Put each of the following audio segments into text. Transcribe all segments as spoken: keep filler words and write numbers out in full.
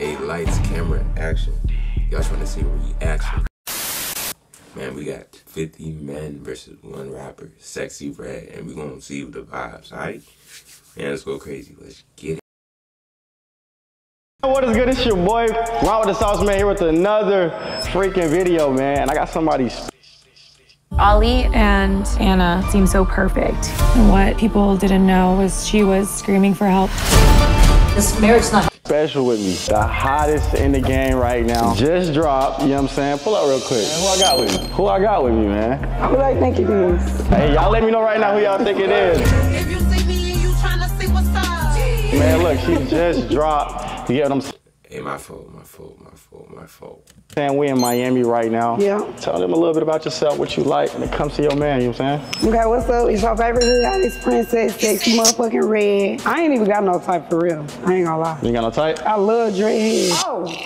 Hey, lights, camera, action. Y'all trying to see reaction. Man, we got fifty men versus one rapper, Sexy Red, and we gonna see the vibes, alright? Man, let's go crazy. Let's get it. What is good? It's your boy, Rob with the Sauce, man, here with another freaking video, man. And I got somebody. Ollie and Anna seemed so perfect. And what people didn't know was she was screaming for help. This marriage's not special with me. The hottest in the game right now. Just dropped, you know what I'm saying? Pull up real quick. Who I got with me? Who I got with me, man? Who I think it is? Hey, y'all let me know right now who y'all think it is. If you see me and you trying to see what's up. Man, look, she just dropped. You get what I'm saying? Hey, my fault, my fault, my fault, my fault. Saying we in Miami right now. Yeah. Tell them a little bit about yourself, what you like when it comes to your man, you know what I'm saying? Okay, what's up? It's your favorite hood out, it's Princess Sexy motherfucking Red. I ain't even got no type for real. I ain't gonna lie. You ain't got no type? I love dreadheads. Oh.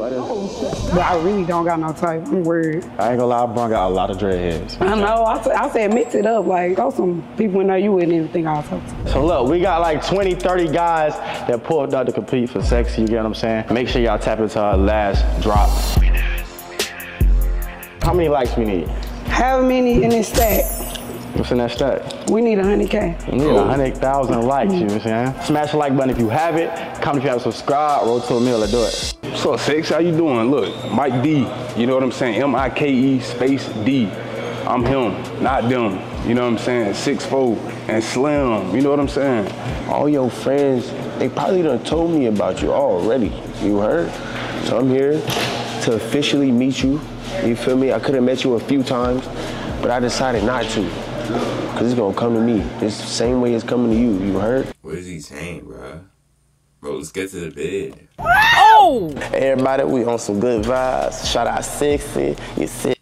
Oh. But I really don't got no type. I'm worried. I ain't gonna lie, I brung out a lot of dreadheads. I know. I, t I said mix it up. Like, throw some people in there you wouldn't even think I was talking to. So look, we got like twenty, thirty guys that pulled up to compete for Sexy, you get what I'm saying? Make sure y'all tap into our last drop. How many likes we need? How many in this stack? What's in that stack? We need one hundred K. We need one hundred thousand likes, you know what I'm saying? Smash the like button if you have it. Comment if you haven't subscribed. Roll to a mill, let's do it. So, Sexy, how you doing? Look, Mike D, you know what I'm saying? M I K E space D. I'm him, not them. You know what I'm saying? six foot four and slim, you know what I'm saying? All your friends, they probably done told me about you already. You heard? So I'm here to officially meet you. You feel me? I could have met you a few times, but I decided not to. Cause it's gonna come to me. It's the same way it's coming to you. You heard? What is he saying, bro? Bro, let's get to the bed. Oh! Hey, everybody, we on some good vibes. Shout out Sexy. You sick.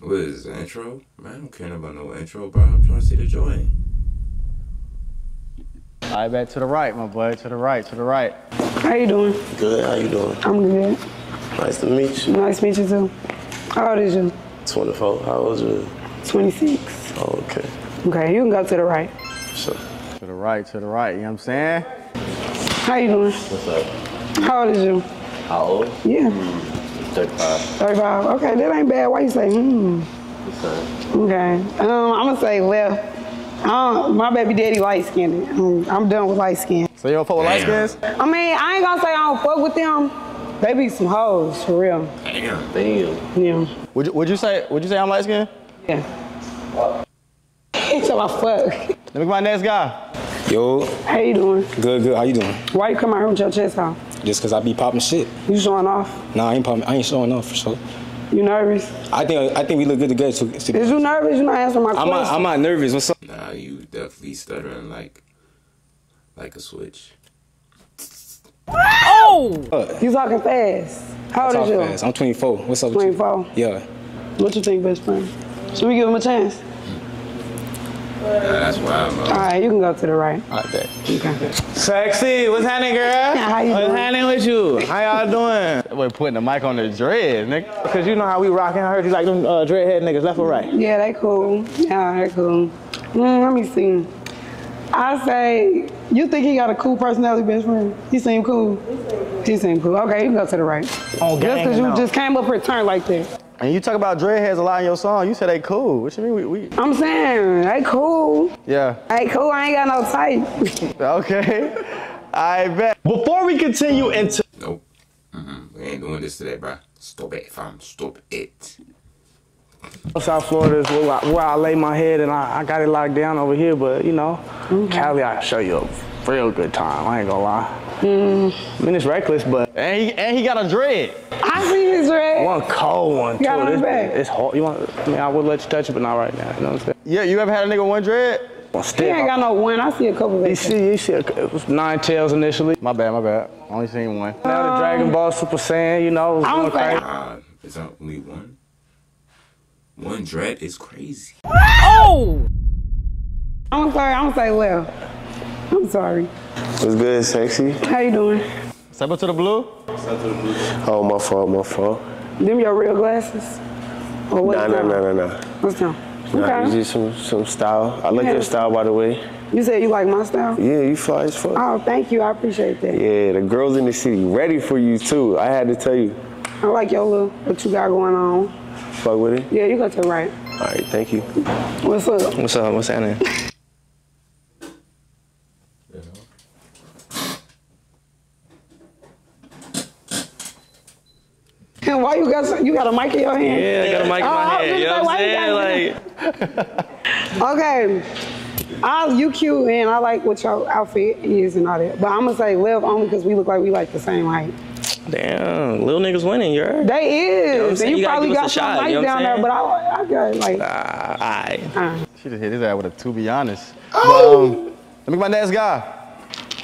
What is this, intro? Man, I don't care about no intro, bro. I'm trying to see the joint. All right, back to the right, my boy. To the right, to the right. How you doing? Good, how you doing? I'm good. Nice to meet you. Nice to meet you, too. How old is you? twenty-four. How old is you? twenty-six. Oh, okay. Okay, you can go to the right. Sure. To the right, to the right, you know what I'm saying? How you doing? What's up? How old is you? How old? Yeah. thirty-five. thirty-five, okay, that ain't bad. Why you say, hmm? What's up? Okay, um, I'm gonna say left. Um, my baby daddy light-skinned. Um, I'm done with light-skinned. So you don't fuck with light-skins? I mean, I ain't gonna say I don't fuck with them. They be some hoes, for real. Damn. Damn. Yeah. Would you, would you say, would you say I'm light-skinned? Yeah. So I fuck. Let me get my next guy. Yo. How you doing? Good, good. How you doing? Why you come out here with your chest out? Just cause I be popping shit. You showing off? Nah, I ain't popping. I ain't showing off for sure. You nervous? I think I think we look good together. So, so. Is you nervous? You not answering my question. I'm not, I'm not nervous. What's up? Nah, you definitely stuttering like like a switch. Oh! Uh, you talking fast? How old is you? Fast. I'm twenty-four. What's up? twenty-four. With you? Yeah. What you think, best friend? Should we give him a chance? Nah, that's wild, man. All right, you can go to the right. All right, babe. Okay. Sexy, what's happening, girl? How you what's doing? happening with you? How y'all doing? We're putting the mic on the dread, nigga. Because you know how we rocking. I heard you like them uh, dreadhead niggas, left or right? Yeah, they cool. Yeah, they cool. Mm, let me see. I say, you think he got a cool personality, best friend? He seem cool. He seem cool. Okay, you can go to the right. Oh, gang, just because you just came up for a turn like that. And you talk about dreadheads a lot in your song. You said they cool. What you mean we, we? I'm saying they cool. Yeah. They cool. I ain't got no type. Okay. I bet. Before we continue into. Nope. Mm-hmm. We ain't doing this today, bro. Stop it, fam. Stop it. South Florida is where I, where I lay my head, and I, I got it locked down over here. But you know, mm-hmm. Cali, I can show you a real good time. I ain't gonna lie. Mm. I mean, it's reckless, but and he and he got a dread. I see his dread. One cold one. You got on his back. It's hard. You want? I mean, I would let you touch it, but not right now. You know what I'm saying? Yeah. You ever had a nigga one dread? Well, he ain't got no one. I see a couple. You see, you see a, it was nine tails initially. My bad, my bad. Only seen one. Um, now the Dragon Ball Super Saiyan, you know, was going crazy. Uh, it's only one. One dread is crazy. Oh! I'm sorry. I'm sorry. Well, I'm sorry. What's good, Sexy? How you doing? Step up to the blue? Step up to the blue. Oh, my fault, my fault. Them your real glasses? Or what? Nah, nah, nah, nah, nah. What's them? Nah, okay. You just some, some style. I like yeah. your style, by the way. You said you like my style? Yeah, you fly as fuck. Oh, thank you. I appreciate that. Yeah, the girls in the city ready for you, too. I had to tell you. I like your little, what you got going on. Fuck with it? Yeah, you got to the right. All right, thank you. What's up? What's up? What's happening? And why you got some, you got a mic in your hand? Yeah, I got a mic in oh, my hand. You know what I'm saying? Like... Okay. I, you cute and I like what your outfit is and all that. But I'm gonna say live only because we look like we like the same height. Damn, little niggas winning, you're right. They is. You know and you, you probably got some light you know down there, but I, I got like. Uh, all right. She just hit his ass with a two, be honest. Oh. But, um, let me get my next guy.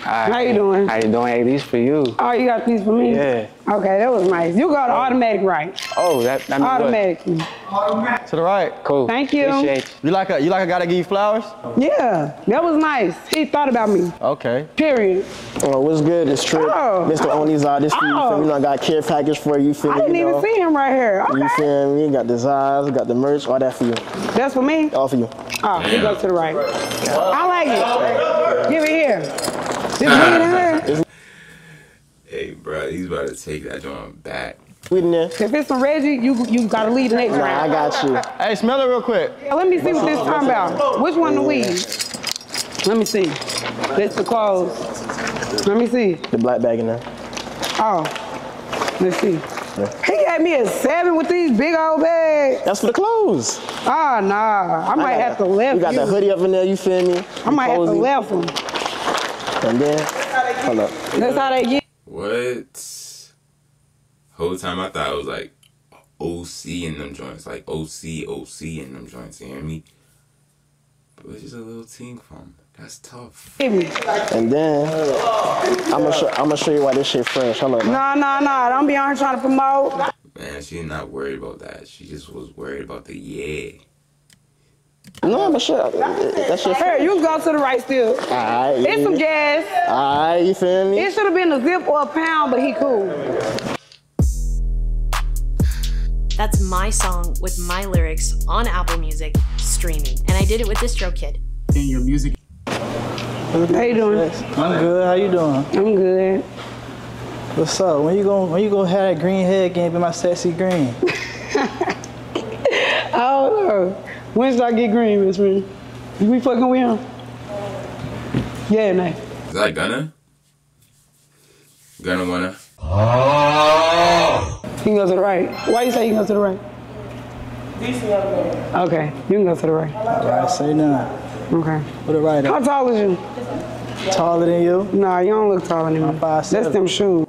Right. How you doing? How you doing? Hey, these for you. Oh, you got these for me? Yeah. Okay, that was nice. You got oh. automatic right. Oh, that, that means automatically. Automatic. To the right. Cool. Thank you. Appreciate you. You like a, you like a guy to give you flowers? Yeah, that was nice. He thought about me. Okay. Period. Oh, what's good? It's Trip. Oh. Mister Oh. Oniza, this for oh. you. You know, I got a care package for you. Feel I didn't you know. even see him right here. Okay. You feel me? Got designs, got the merch, all that for you. That's for me? All for you. Oh, he goes to the right. Wow. I like it. Oh. Give it here. Hey, bro, he's about to take that joint back. If it's some Reggie, you you gotta leave the next round. Nah, I got you. Hey, smell it real quick. Let me see what this time about. Which one yeah. the weed? Let me see. That's the clothes. Let me see. The black bag in there. Oh, let's see. Yeah. He got me a seven with these big old bags. That's for the clothes. Ah, oh, nah. I might I have to left. You got the hoodie up in there. You feel me? I might have to left them. And then, hold up. That's how they get. What? Whole time I thought it was like O C in them joints. Like O C, O C in them joints, you hear me? But it's just a little ting from. That's tough. And then, I'm gonna show, I'm gonna show you why this shit fresh. Hold up. Nah, nah, nah. Don't be on trying to promote. Man, she's not worried about that. She just was worried about the yeah. No, but sure. That's your hey, you go to the right still. All right. It's some gas. All right, you feel me? It should have been a zip or a pound, but he cool. That's my song with my lyrics on Apple Music streaming. And I did it with DistroKid. And your music. How you doing? I'm good. How you doing? I'm good. What's up? When you gonna, when you gonna have that green head game with my sexy green? I don't know. When did I get green, Miss Ren? Did we fucking with him? Yeah, nice. Is that Gunna? Gunna wanna? Oh! He can go to the right. Why you say he can go to the right? Okay, you can go to the right. I say none. Okay. What the right? How tall is you? Taller than you? Nah, you don't look taller than me. That's them shoes.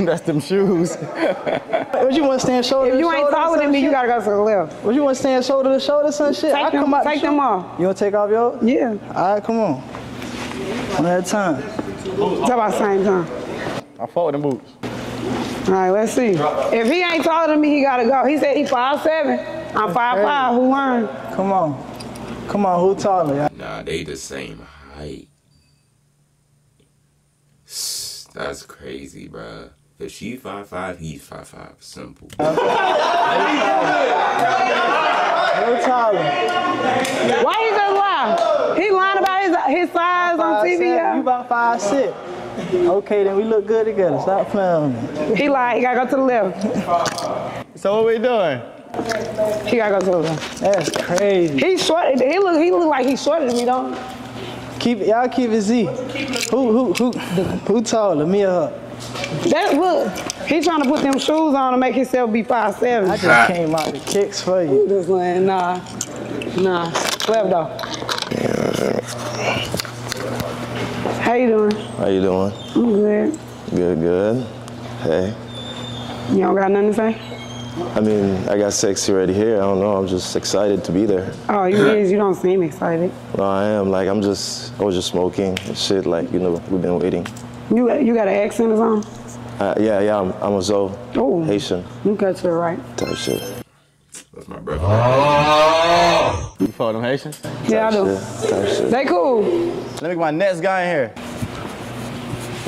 That's them shoes. What you want to stand shoulder to shoulder? If you ain't taller than me, shit? You gotta go to the left. What you want to stand shoulder to shoulder, some shit? Take I them, come out. Take the them off. You want to take off yours? Yeah. All right, come on. One at a time. It's about the same time. I fought with them boots. All right, let's see. If he ain't taller than me, he gotta go. He said he five seven. I'm five five. Who won? Come on. Come on, who taller? Nah, they the same height. That's crazy, bruh. If she five five, he's five five. Simple. Why you just lie? He lying about his, his size on T V. Seven, you about five six. Okay, then we look good together. Stop playing with me. He lied. He gotta go to the left. So what we doing? He gotta go to the left. That's crazy. He short. He look. He look like he's shorter than me, don't he? Keep y'all keep it Z. Who who who who taller, me or her? That look, he trying to put them shoes on to make himself be five seven. I just came out the kicks for you. Ooh, this one, nah, nah, left off. How you doing? How you doing? I'm good. Good, good. Hey. You don't got nothing to say? I mean, I got sexy right here. I don't know. I'm just excited to be there. Oh, you is. You don't seem excited. No, I am. Like, I'm just, I was just smoking and shit. Like, you know, we've been waiting. You you got an accent or something? Uh, yeah, yeah. I'm, I'm a Zo. Oh. Haitian. You got your right. Type shit. That's my brother. Oh. You follow them Haitians? Yeah, Type I do. Shit. Type shit. They cool. Let me get my next guy in here.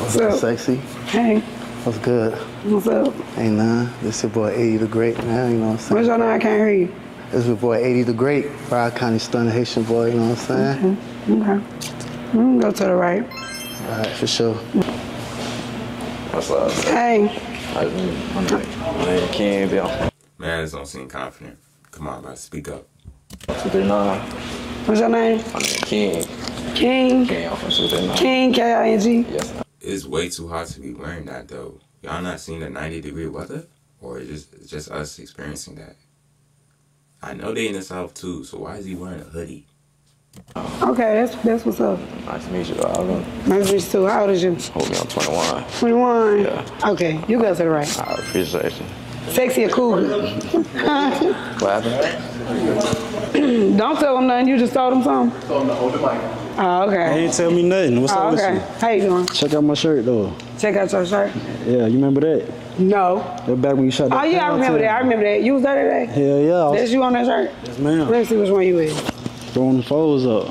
What's up, sexy? Hey. What's good? What's up? Hey, nah, this your boy Aidy the Great, man, you know what I'm saying? What's your name? I can't hear you. This is your boy Aidy the Great, Broward County, stunning Haitian boy, you know what I'm saying? Okay, okay. Mm, go to the right. All right, for sure. What's up? Hey. Man, this don't seem confident. Come on, man, speak up. two three nine. What's your name? My name King. King? King, I'm from two three nine. King, K I N G? Yes. It's way too hot to be wearing that, though. Y'all not seeing the ninety degree weather? Or it's just, it's just us experiencing that? I know they in the South, too, so why is he wearing a hoodie? Okay, that's that's what's up. Nice to meet you. Nice to meet you too. How old is you? Hold me, I'm twenty-one. twenty-one? Yeah. Okay, you go to the right. I appreciate you. Sexy or cool? What happened? Don't tell him nothing. You just told him something? I told him to hold the mic. Oh, okay. He ain't tell me nothing. What's oh, up okay. with you? How you doing? Check out my shirt, though. Check out your shirt? Yeah, you remember that? No. That back when you shot that. Oh, yeah, I remember that. I remember that. You was there today? Hell yeah. Was... That's you on that shirt? Yes, ma'am. Let's see which one you is. Throwing the foes up.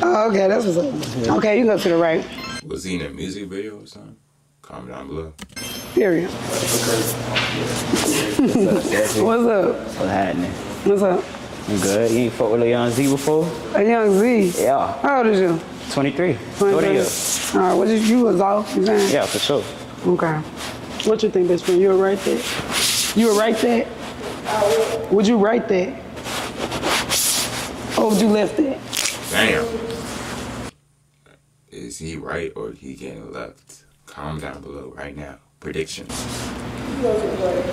Oh, okay, that's what's up. Yeah. Okay, you go to the right. Was he in a music video or something? Comment down below. Period. What's up? What's happening? What's up? You good? You ain't fucked with a Young Z before? A Young Z? Yeah. How old is you? twenty-three. twenty-three. All right, what did you was off? You saying? Yeah, for sure. Okay. What you think, best friend? You would write that? You would write that? Would you write that? Or would you left it? Damn. Is he right or he getting left? Comment down below right now. Predictions.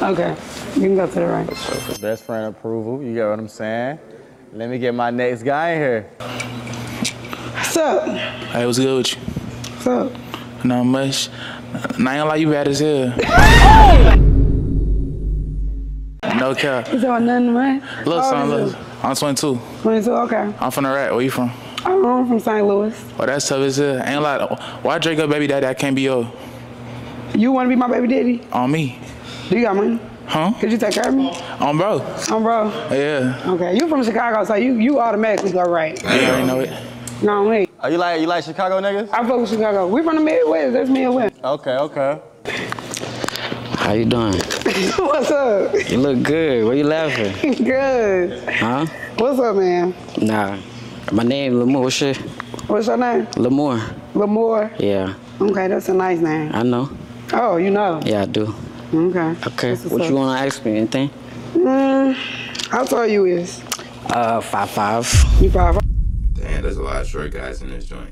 Okay, you can go to the right. So best friend approval, you get what I'm saying? Let me get my next guy in here. What's up? Hey, what's good with you? What's up? Not much. Not gonna lie, you bad as hell. No cap. You talking nothing, man? Look, oh, son, look. I'm twenty-two. twenty-two, okay. I'm from the rat. Where you from? I'm from Saint Louis. Oh, that's tough as hell. Ain't like, why Drake your baby daddy? I can't be your. You want to be my baby daddy? On me. Do you got money? Huh? Could you take care of me? On bro. On bro? Yeah. Okay, you from Chicago, so you, you automatically go right. Yeah, I already know it. No, me. Are you like, you like Chicago niggas? I fuck with Chicago. We from the Midwest. That's Midwest. Okay, okay. How you doing? What's up? You look good. Why you laughing? Good. Huh? What's up, man? Nah. My name Lamore. What's your, What's your name? Lamore. Lamore? Yeah. Okay, that's a nice name. I know. Oh, you know? Yeah, I do. Okay. Okay. What up? You want to ask me? Anything? Mm, how tall you is? Uh, five five. You five five? Damn, there's a lot of short guys in this joint.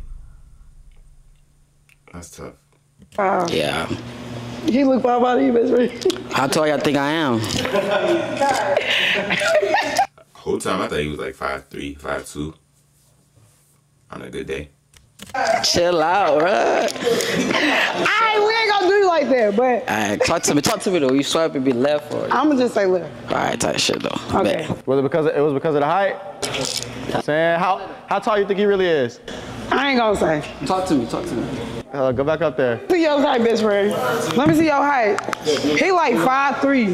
That's tough. Wow. Yeah. He look five out of you, best friend. How tall y'all think I am? Whole time I thought he was like five three, five two. On a good day. Chill out, bro. I we ain't gonna do you like that, but. Alright, talk to me. Talk to me though. You swipe and be left or? I'ma just say left. Alright, type shit though. Okay. Bad. Was it because of, it was because of the height? I'm saying how how tall you think he really is? I ain't gonna say. Talk to me. Talk to me. Uh, go back up there. See your height, best friend. Let me see your height. He like five three.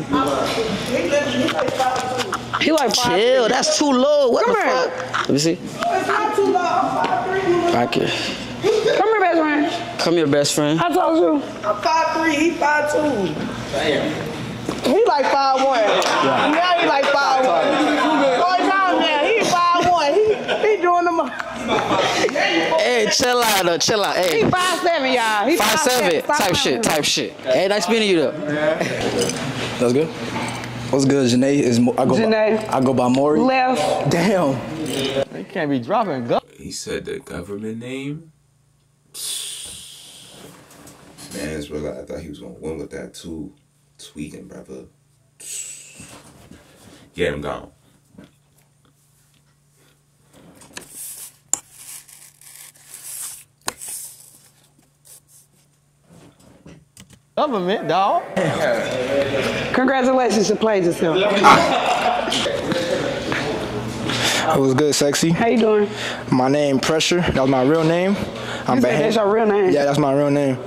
He like five Chill, three. That's too low. What Come the here. Fuck? Let me see. It's not too low. I'm five three. Come here, best friend. Come here, best friend. I told you. I'm five three. He five two. Damn. He like five one. Yeah. Now he like five one. Going down now. He five one. He, he doing the Hey, chill out, though, chill out. Hey. He five seven, y'all. He five seven, type shit, type shit. Hey, nice meeting you, though. That's good. What's good, Janae? Is Mo I go Janae. By, I go by Maury. Left. Damn. They can't be dropping guns. He said the government name. Man, it's real. I thought he was gonna win with that too. Tweaking, brother. Get him gone. Government, dog. Congratulations, you played yourself. It was good, sexy. How you doing? My name, Pressure. That was my real name. I'm you said that's your real name? Yeah, that's my real name.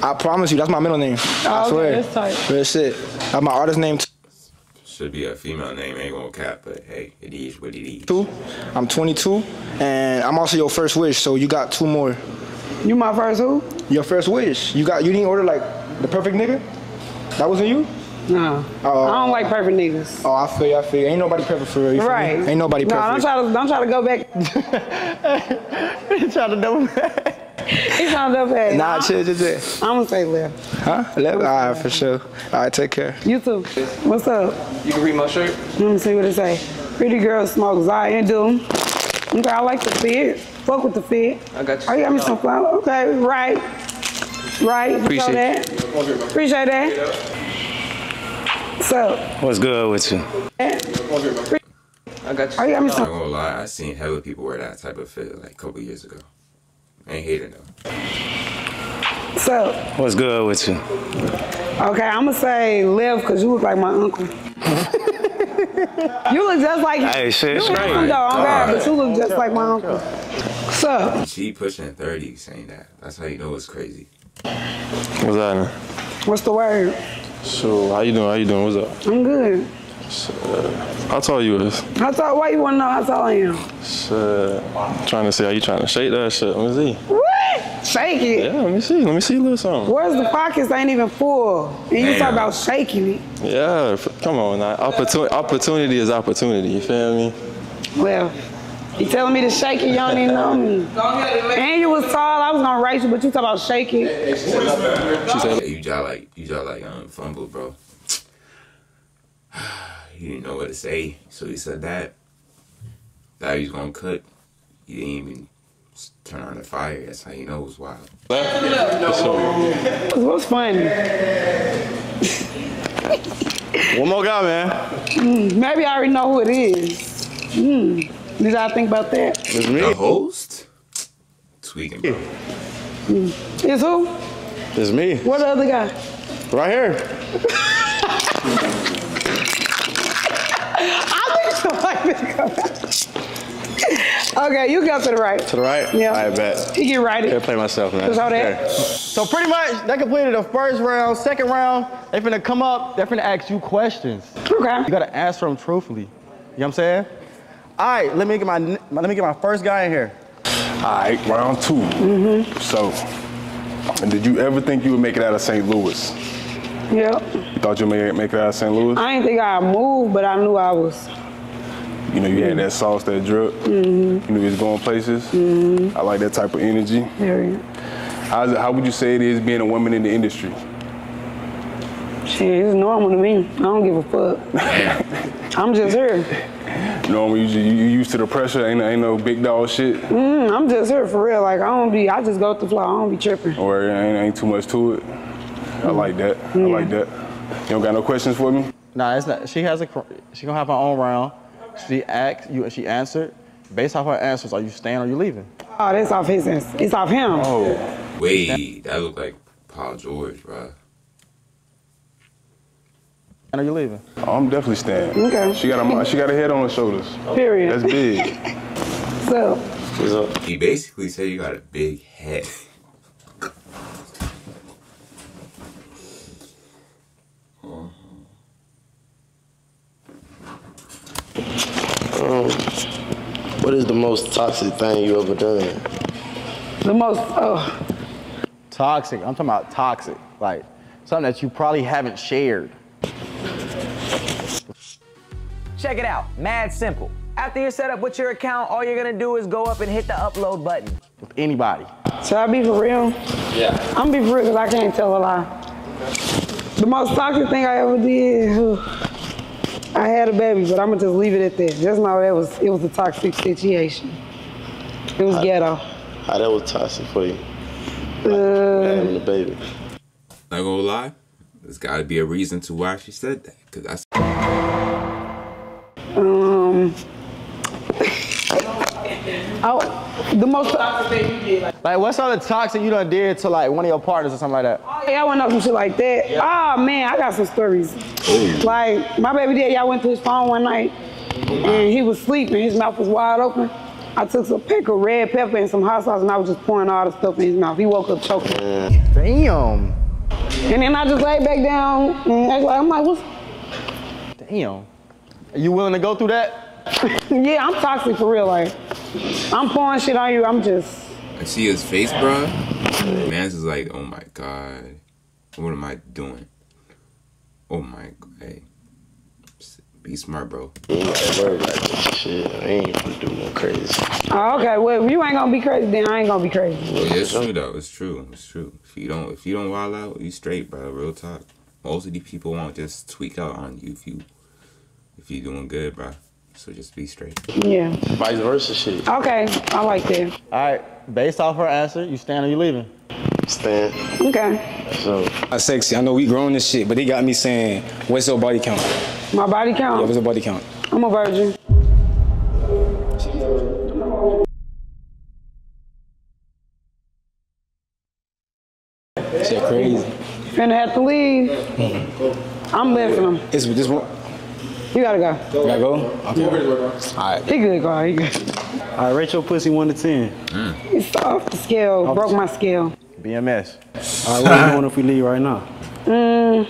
I promise you, that's my middle name. Oh, I okay, swear. Real shit. That's my artist name, too. Should be a female name. Ain't gonna cap, but hey, it is what it is. I'm twenty-two, and I'm also your first wish, so you got two more. You my first who? Your first wish. You got. You didn't order, like, The Perfect Nigga? That wasn't you? No. Uh, I don't like perfect niggas. Oh, I feel you, I feel you. Ain't nobody perfect for real. You right. Ain't nobody perfect. No, don't try to, don't try to go back. He's trying to double back. He's trying to double back. Nah, chill, just it. I'm gonna say left. Huh? Left? All right, for sure. All right, take care. You too. What's up? You can read my shirt? Let me see what it say. Pretty girls smoke Zion do. Okay, I like the fit. Fuck with the fit. I got you. Oh, you got me some flowers? Okay, right. Right. Appreciate that. Appreciate that. What's up? What's good with you? I got you. Oh, you got me some. I'm not gonna lie, I seen hella people wear that type of fit like a couple years ago. I ain't hating though. What's up? What's good with you? Okay, I'm gonna say live because you look like my uncle. You look just like hey, shit, you right. though, God, but you look just like my uncle. What's up? She pushing thirty, saying that. That's how you know it's crazy. What's that? What's the word? So how you doing? How you doing? What's up? I'm good. So, how tall you is? How tall? Why you wanna know how tall I am? So, I'm trying to see how you trying to shake that shit. Let me see. What? Shake it? Yeah, let me see. Let me see a little something. Where's the pockets? They ain't even full. And you Damn. talk about shaking it. Yeah, come on now. Opportun opportunity is opportunity. You feel me? Well, you telling me to shake it? Y'all didn't know me. And you was tall. I was gonna race you, but you talk about shaking. She said you just like you just like um fumble, bro. You didn't know what to say, so he said that. That he was gonna cook. You didn't even turn on the fire. That's how you know it was wild. It was fun. One more guy, man. Mm, maybe I already know who it is. Mm. Did y'all think about that? It's me. The host? Tweaking, bro. Mm. It's who? It's me. What the other guy? Right here. Okay, you go to the right. To the right? Yeah. I bet. You get righted. I play myself, man. Okay. So pretty much, they completed the first round, second round. They finna come up, they finna ask you questions. Okay. You gotta answer them truthfully. You know what I'm saying? All right, let me get my, let me get my first guy in here. All right, round two. Mm-hmm. So, did you ever think you would make it out of Saint Louis? Yep. You thought you would make it out of Saint Louis? I didn't think I'd move, but I knew I was. You know, you mm-hmm. had that sauce, that drip. Mm-hmm. You know, it's going places. Mm-hmm. I like that type of energy. Period. How's it, how would you say it is being a woman in the industry? Shit, it's normal to me. I don't give a fuck. I'm just here. Normal, you, you used to the pressure. Ain't, ain't no big dog shit. Mm, I'm just here for real. Like, I don't be, I just go with the flow. I don't be tripping. Or ain't, ain't too much to it. Mm-hmm. I like that. Yeah. I like that. You don't got no questions for me? Nah, it's not. She has a, she gonna have her own round. She asked you, and she answered. Based off her answers, are you staying or are you leaving? Oh, that's off his answer. It's off him. Oh, wait, that looked like Paul George, bro. And are you leaving? Oh, I'm definitely staying. Okay. She got a she got a head on her shoulders. Period. That's big. So. What's up? He basically said you got a big head. Um, what is the most toxic thing you ever done? The most, oh. Toxic, I'm talking about toxic. Like, something that you probably haven't shared. Check it out, mad simple. After you're set up with your account, all you're gonna do is go up and hit the upload button. With anybody. Should I be for real? Yeah. I'm gonna be for real because I can't tell a lie. The most toxic thing I ever did. I had a baby, but I'm gonna just leave it at that. Just know that was it was a toxic situation. It was I, ghetto. How that was toxic for you? Uh, having a baby. Not gonna lie, there's gotta be a reason to why she said that, cause that's um. I, the most toxic thing you did. Like, like what's all the toxic you done did to like one of your partners or something like that? Oh yeah, I went up some shit like that. Yeah. Oh man, I got some stories. Ooh. Like, my baby dad, y'all went to his phone one night, and he was sleeping. His mouth was wide open. I took some pick of red pepper and some hot sauce, and I was just pouring all the stuff in his mouth. He woke up choking. Damn. And then I just laid back down, and I was like, I'm like, what's... Damn. Are you willing to go through that? Yeah, I'm toxic for real, like. I'm pouring shit on you, I'm just... I see his face, bro. Man's is like, oh my God. What am I doing? Oh my god. Hey. Be smart, bro. You ain't worried about that shit. I ain't gonna do no crazy. Oh, okay. Well, if you ain't gonna be crazy, then I ain't gonna be crazy. Yeah, it's true though. It's true. It's true. If you don't, if you don't wild out, you straight, bro. Real talk. Most of these people won't just tweak out on you if you, if you doing good, bro. So just be straight. Yeah. Vice versa, shit. Okay, I like that. All right. Based off her answer, you staying or you leaving? Stand. Okay. So I sexy. I know we grown this shit, but they got me saying, "What's your body count?" My body count? Yeah, what's your body count? I'm a virgin. Shit crazy. Finna have to leave. Mm-hmm. I'm lifting him. It's this one. You gotta go. You gotta go? Okay. Yeah. All right. He good, girl. He good. All right, Rachel, pussy one to ten. Mm. It's off the scale. Off Broke the... my scale. B M S. All right, what are you doing if we leave right now? Mm,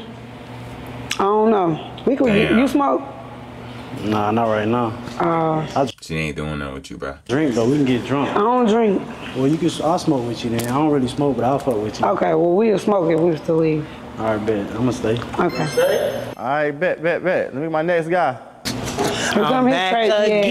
I don't know. We could. You, you smoke? Nah, not right now. Uh, I, she ain't doing that with you, bro. Drink though. We can get drunk. I don't drink. Well, you can. I'll smoke with you then. I don't really smoke, but I'll fuck with you. Okay. Well, we'll smoke if we was to leave. All right, bet. I'ma stay. Okay. All right, bet, bet, bet. Let me my next guy. I'm back crazy, again.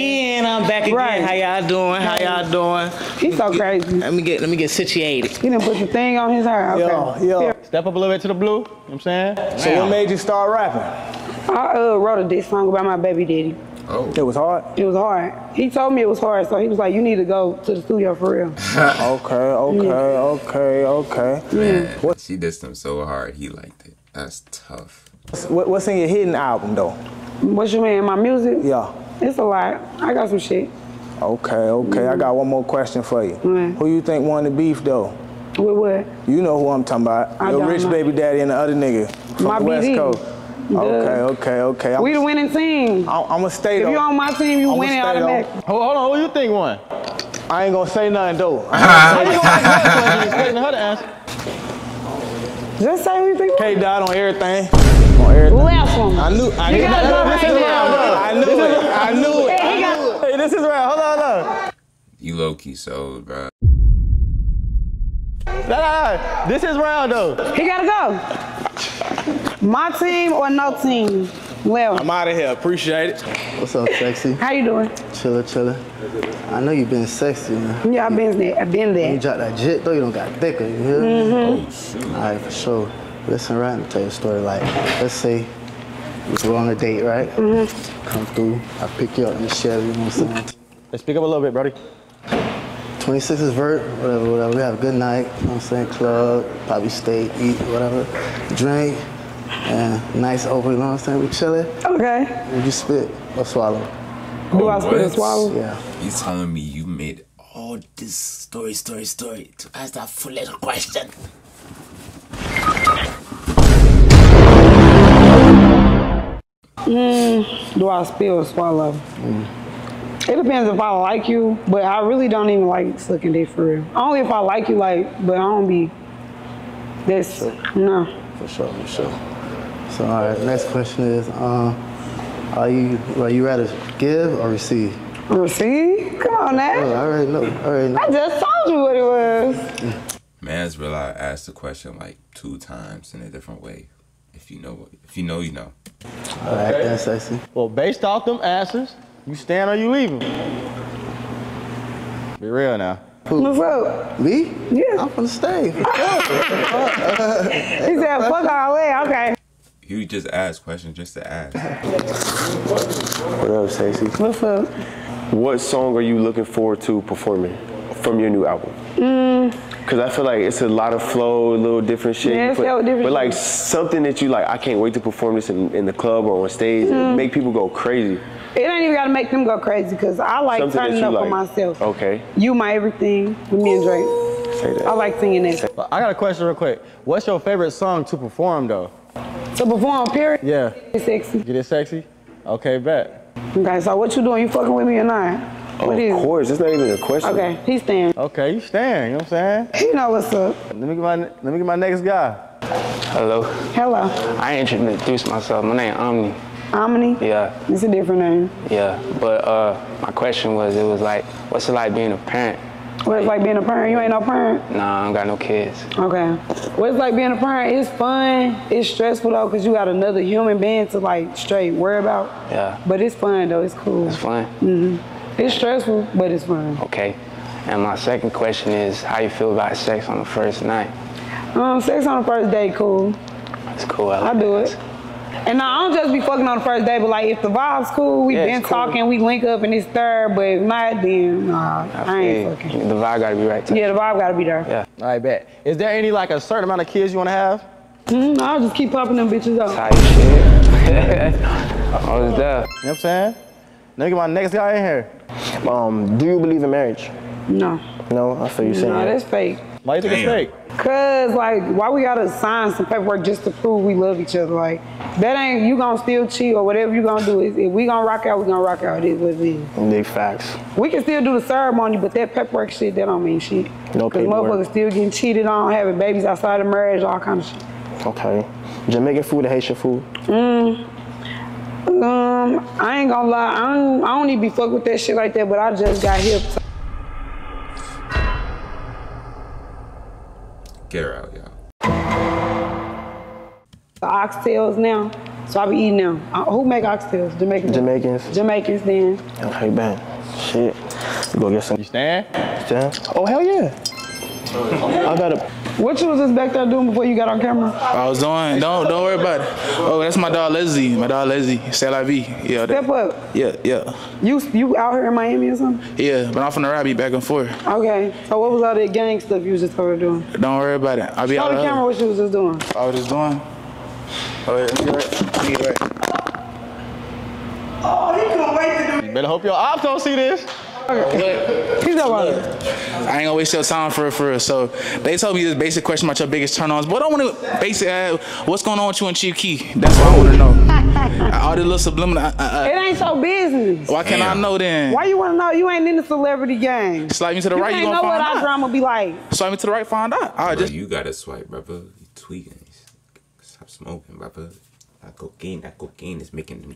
Yeah. I'm back again. Right. How y'all doing? How y'all doing? He's so crazy. Let me get let me get situated. He done put the thing on his hair. Okay. Yo, yo. Step up a little bit to the blue. You know what I'm saying? Wow. So what made you start rapping? I uh, wrote a diss song about my baby daddy. Oh. It was hard? It was hard. He told me it was hard, so he was like, you need to go to the studio for real. okay, okay, yeah. okay, okay. Man, what? She dissed him so hard, he liked it. That's tough. What, what's in your hidden album, though? What you mean, my music? Yeah. It's a lot. I got some shit. Okay, okay. Mm-hmm. I got one more question for you. Mm-hmm. Who you think won the beef, though? With what? You know who I'm talking about. I Your rich know. baby daddy and the other nigga from my the West B D. Coast. Duh. Okay, okay, okay. I'm we the winning team. I'm, I'm going to stay, though. If you're on my team, you winning automatically. Hold, hold on, who you think won? I ain't going to say nothing, though. I ain't going to ask her question. Her to answer. Just say who you think won. K died on everything. Left him. I knew. I you knew. Gotta go right this is round, bro. I knew it. I knew it. I knew it. Hey, this is round. Hold on, hold on. You low key sold, bro. Nah, nah, nah. This is round though. He gotta go. My team or no team? Well, I'm out of here. Appreciate it. What's up, sexy? How you doing? Chilla, chilla. I know you been sexy, man. Yeah, I've been there. I've been there. When you drop that jit though, you don't got thicker. You hear? Mm-hmm. Oh shoot. All right, for sure. Listen, right, I'm gonna tell you a story. Like, let's say we're on a date, right? Mm-hmm. Come through, I pick you up and share, you know what I'm saying? Let's pick up a little bit, brody. twenty-six is vert, whatever, whatever. We have a good night, you know what I'm saying? Club, probably stay, eat, whatever. Drink, and nice over, you know what I'm saying? We chillin'. Okay. And you spit or swallow. Oh, do I spit or swallow? Yeah. You telling me you made all this story, story, story to ask that foolish question? Mm, do I spit or swallow? Mm. It depends if I like you, but I really don't even like sucking dick for real. Only if I like you, like, but I don't be. That's sure. no. For sure, for sure. So, all right. Next question is, uh, are you are you rather give or receive? Receive? Come on now. Oh, I already know. I already know. I just told you what it was. Man's real. I asked the question like two times in a different way. If you know, if you know, you know. All right, that's sexy. Well, based off them answers, you stand or you leaving? Be real now. Who? What's up? Me? Yeah. I'm gonna stay. He said, fuck all that, okay. You just ask questions just to ask. What up, sexy? What's up? What song are you looking forward to performing from your new album? Mm. Cause I feel like it's a lot of flow, a little different shit. Yeah, it's put, a different but like shit. Something that you like, I can't wait to perform this in, in the club or on stage mm-hmm. and make people go crazy. It ain't even gotta make them go crazy cause I like something turning up like. For myself. Okay. You My Everything with me and Drake. Say that. I like singing that. I got a question real quick. What's your favorite song to perform though? To perform, period? Yeah. Get It Sexy. Get It Sexy? Okay, bet. Okay, so what you doing? You fucking with me or not? Oh, what of course, it's not even a question. Okay, he's staying. Okay, you staying, you know what I'm saying? You know what's up. Let me get my, let me get my next guy. Hello. Hello. I ain't introduced myself, my name Omni. Omni? Yeah. It's a different name. Yeah, but uh, my question was, it was like, what's it like being a parent? What it's like being a parent? You ain't no parent? Nah, I don't got no kids. Okay. What it's like being a parent? It's fun. It's stressful though, cause you got another human being to like straight worry about. Yeah. But it's fun though. It's cool. It's fun. Mm-hmm. It's stressful, but it's fun. Okay. And my second question is, how you feel about sex on the first night? Um, sex on the first day, cool. That's cool. I, like I do that. it. And I don't just be fucking on the first day, but like if the vibe's cool, we yeah, been cool. talking, we link up and it's third, but if not, then nah, I, I ain't fucking. The vibe gotta be right there. Yeah, the vibe gotta be there. Yeah. All right, bet. Is there any like a certain amount of kids you wanna have? Mm-hmm, I'll just keep popping them bitches up. Type shit. I was there. You know what I'm saying? Look at my next guy in here. Um, do you believe in marriage? No. No, I feel you saying that. No, that's fake. Why you think it's fake? Cause like, why we gotta sign some paperwork just to prove we love each other? Like, that ain't, you gonna still cheat or whatever you gonna do. If we gonna rock out, we gonna rock out. It is what it is. Big facts. We can still do the ceremony, but that paperwork shit, that don't mean shit. No paperwork. Cause motherfuckers still getting cheated on, having babies outside of marriage, all kind of shit. Okay. Jamaican food or Haitian food? Mm. Um, I ain't gonna lie, I don't, I don't even be fuck with that shit like that, but I just got hip. Get her out, y'all. The oxtails now, so I be eating them. Uh, who make oxtails? Jamaicans. Jamaicans. Jamaicans then. Okay, bang. Shit. You go get some. You stand? Stand. Oh, hell yeah. I got a. What you was just back there doing before you got on camera? I was on. Don't don't worry about it. Oh, that's my dog Leslie. My dog Leslie. C'est la vie. Yeah. Step that, up. Yeah, yeah. You you out here in Miami or something? Yeah, but I'm from the Robbie back and forth. Okay. So what was all that gang stuff you was just over doing? Don't worry about it. I'll be Show out. Show the camera other. what you was just doing. I was just doing. Oh yeah, you're right. You're right. Oh, he couldn't wait to do it. You better hope your ops don't see this. He's not about it. I ain't gonna waste your time for it, for real. So they told me this basic question about your biggest turn-ons, but I want to basic uh, what's going on with you and Chief Keef? That's what I want to know. All the little subliminal. Uh, uh, it ain't so business. Why can't Damn. I know then? Why you want to know? You ain't in the celebrity game. Slide me to the you right. Ain't you ain't know find what out. Our drama be like. Slide me to the right. Find out. All right, just you gotta swipe, brother. You tweaking. Stop smoking, brother. That cocaine, that cocaine is making them.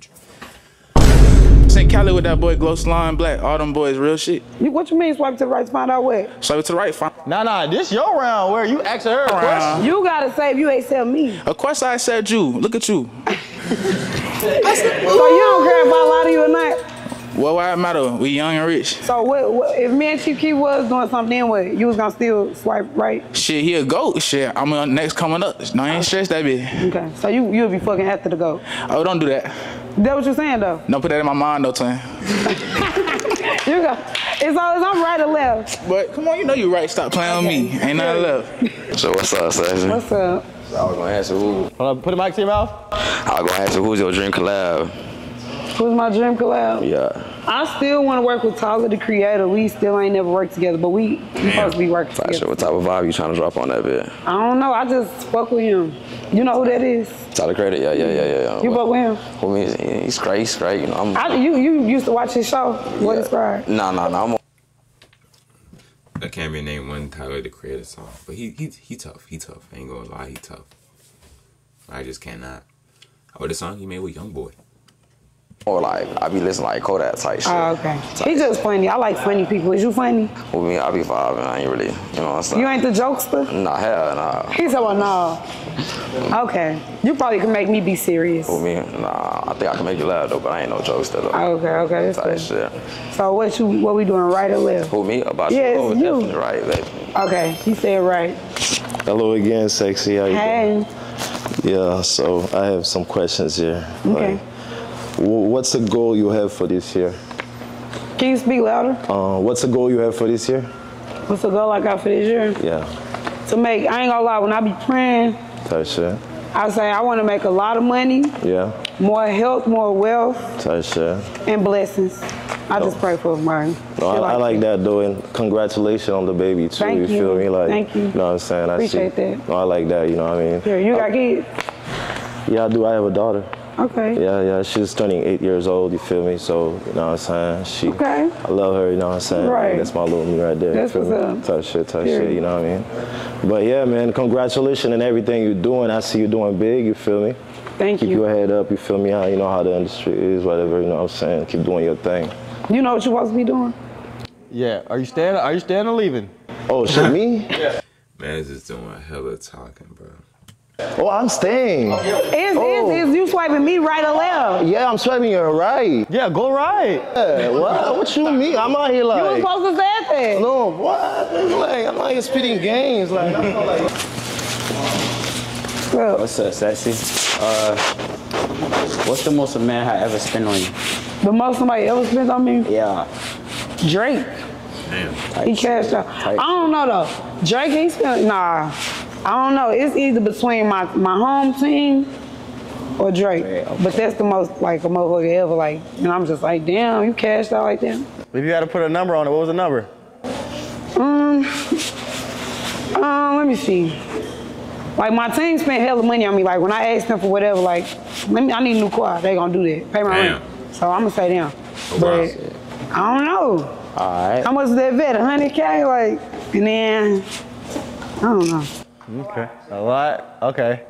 Saint Cali with that boy Glow Slime Black. All them boys real shit. You, what you mean swipe to the right to find out what? Swipe to the right find Nah, nah, this your round where you ask her a question. You gotta say if you ain't sell me. Of course I said you. Look at you. I said, so you don't care if I lie to you or not? Well, why it matter? We young and rich. So what, what if me and Chief Keef was doing something then what? You was gonna still swipe right? Shit, he a GOAT. Shit, I'm on next coming up. No, I ain't stressed that bitch. Okay, so you, you'll be fucking after the GOAT. Oh, don't do that. That's what you're saying, though. Don't put that in my mind, though, twin. You go. It's always I'm right or left. But come on, you know you're right. Stop playing okay. with me. Ain't nothing left. So what's up, Sasha? What's up? So I was gonna answer who. Hold on, put a mic to your mouth. I was gonna answer who's your dream collab. Who's my dream collab? Yeah. I still want to work with Tyler the Creator. We still ain't never worked together, but we we supposed to be working Sasha, together. What type of vibe you trying to drop on that bit? I don't know. I just fuck with him. You know who that is? Tyler Creator, yeah, yeah, yeah, yeah. yeah. You fuck with him? Who means he's great, he's great. You know, I'm. I, you you used to watch his show? What yeah. is right? Nah, nah, nah. I'm on. I can't even name one Tyler the Creator song, but he he he tough. He tough. I ain't gonna lie, he tough. I just cannot. Oh, the song he made with YoungBoy. Or like, I be listening like Kodak type shit. Oh, okay. He just funny. I like funny people. Is you funny? Well, me, I be vibing. I ain't really, you know what I'm saying? You ain't the jokester? Nah, hell nah. He's about nah. Okay. You probably can make me be serious. Well, me, nah. I think I can make you laugh though, but I ain't no jokester though. Okay, okay. That's type shit. So what you, what we doing, right or left? Who, me? About yes, you? Yes, oh, you. Right, baby. Okay, he said right. Hello again, Sexy. How you hey. doing? Yeah, so I have some questions here. Okay. Like, what's a goal you have for this year? Can you speak louder? Uh, what's a goal you have for this year? What's a goal I got for this year? Yeah. To make, I ain't gonna lie, when I be praying, type shit. I say I want to make a lot of money. Yeah. More health, more wealth. Type shit. And blessings. I no. just pray for mine. No, I, like I like that, that though, and congratulations on the baby too. Thank you. You feel me? Like, thank you. You know what I'm saying? I appreciate see, that. No, I like that. You know what I mean? Here, you got kids? Yeah, I do. I have a daughter. Okay. Yeah, yeah, she's turning eight years old, you feel me? So, you know what I'm saying? She, okay. I love her, you know what I'm saying? Right. That's my little me right there. That's what's up. Touch shit, touch shit, you know what I mean? But yeah, man, congratulations on everything you're doing. I see you doing big, you feel me? Thank you. Keep your head up, you feel me? How you know how the industry is, whatever, you know what I'm saying? Keep doing your thing. You know what you're supposed to be doing? Yeah. Are you staying? Are you staying or leaving? Oh, shit, me? Yeah. Man, just doing hella talking, bro. Oh, I'm staying. Is, oh. is, is you swiping me right or left? Yeah, I'm swiping you right. Yeah, go right. Yeah, what? What you mean? I'm out here like... You were supposed to say that. No, what? Like, I'm out here spitting games. Like, I'm not like... Bro. What's up, Sexy? Uh, what's the most a man I ever spent on you? The most somebody ever spent on me? Yeah. Drake. Damn. Tight he cashed out. Tight. I don't know, though. Drake, he spent... Nah. I don't know. It's either between my, my home team or Drake. Okay, okay. But that's the most, like, a motherfucker ever, like, and I'm just like, damn, you cashed out like that. If you had to put a number on it, what was the number? Um, um, let me see. Like, my team spent hella money on me. Like, when I asked them for whatever, like, let me, I need a new car. They gonna do that. Pay my damn. rent. So I'm gonna say damn. Oh, but wow. I don't know. All right. How much was that vet? a hundred K? Like, and then, I don't know. Okay. A lot. Okay.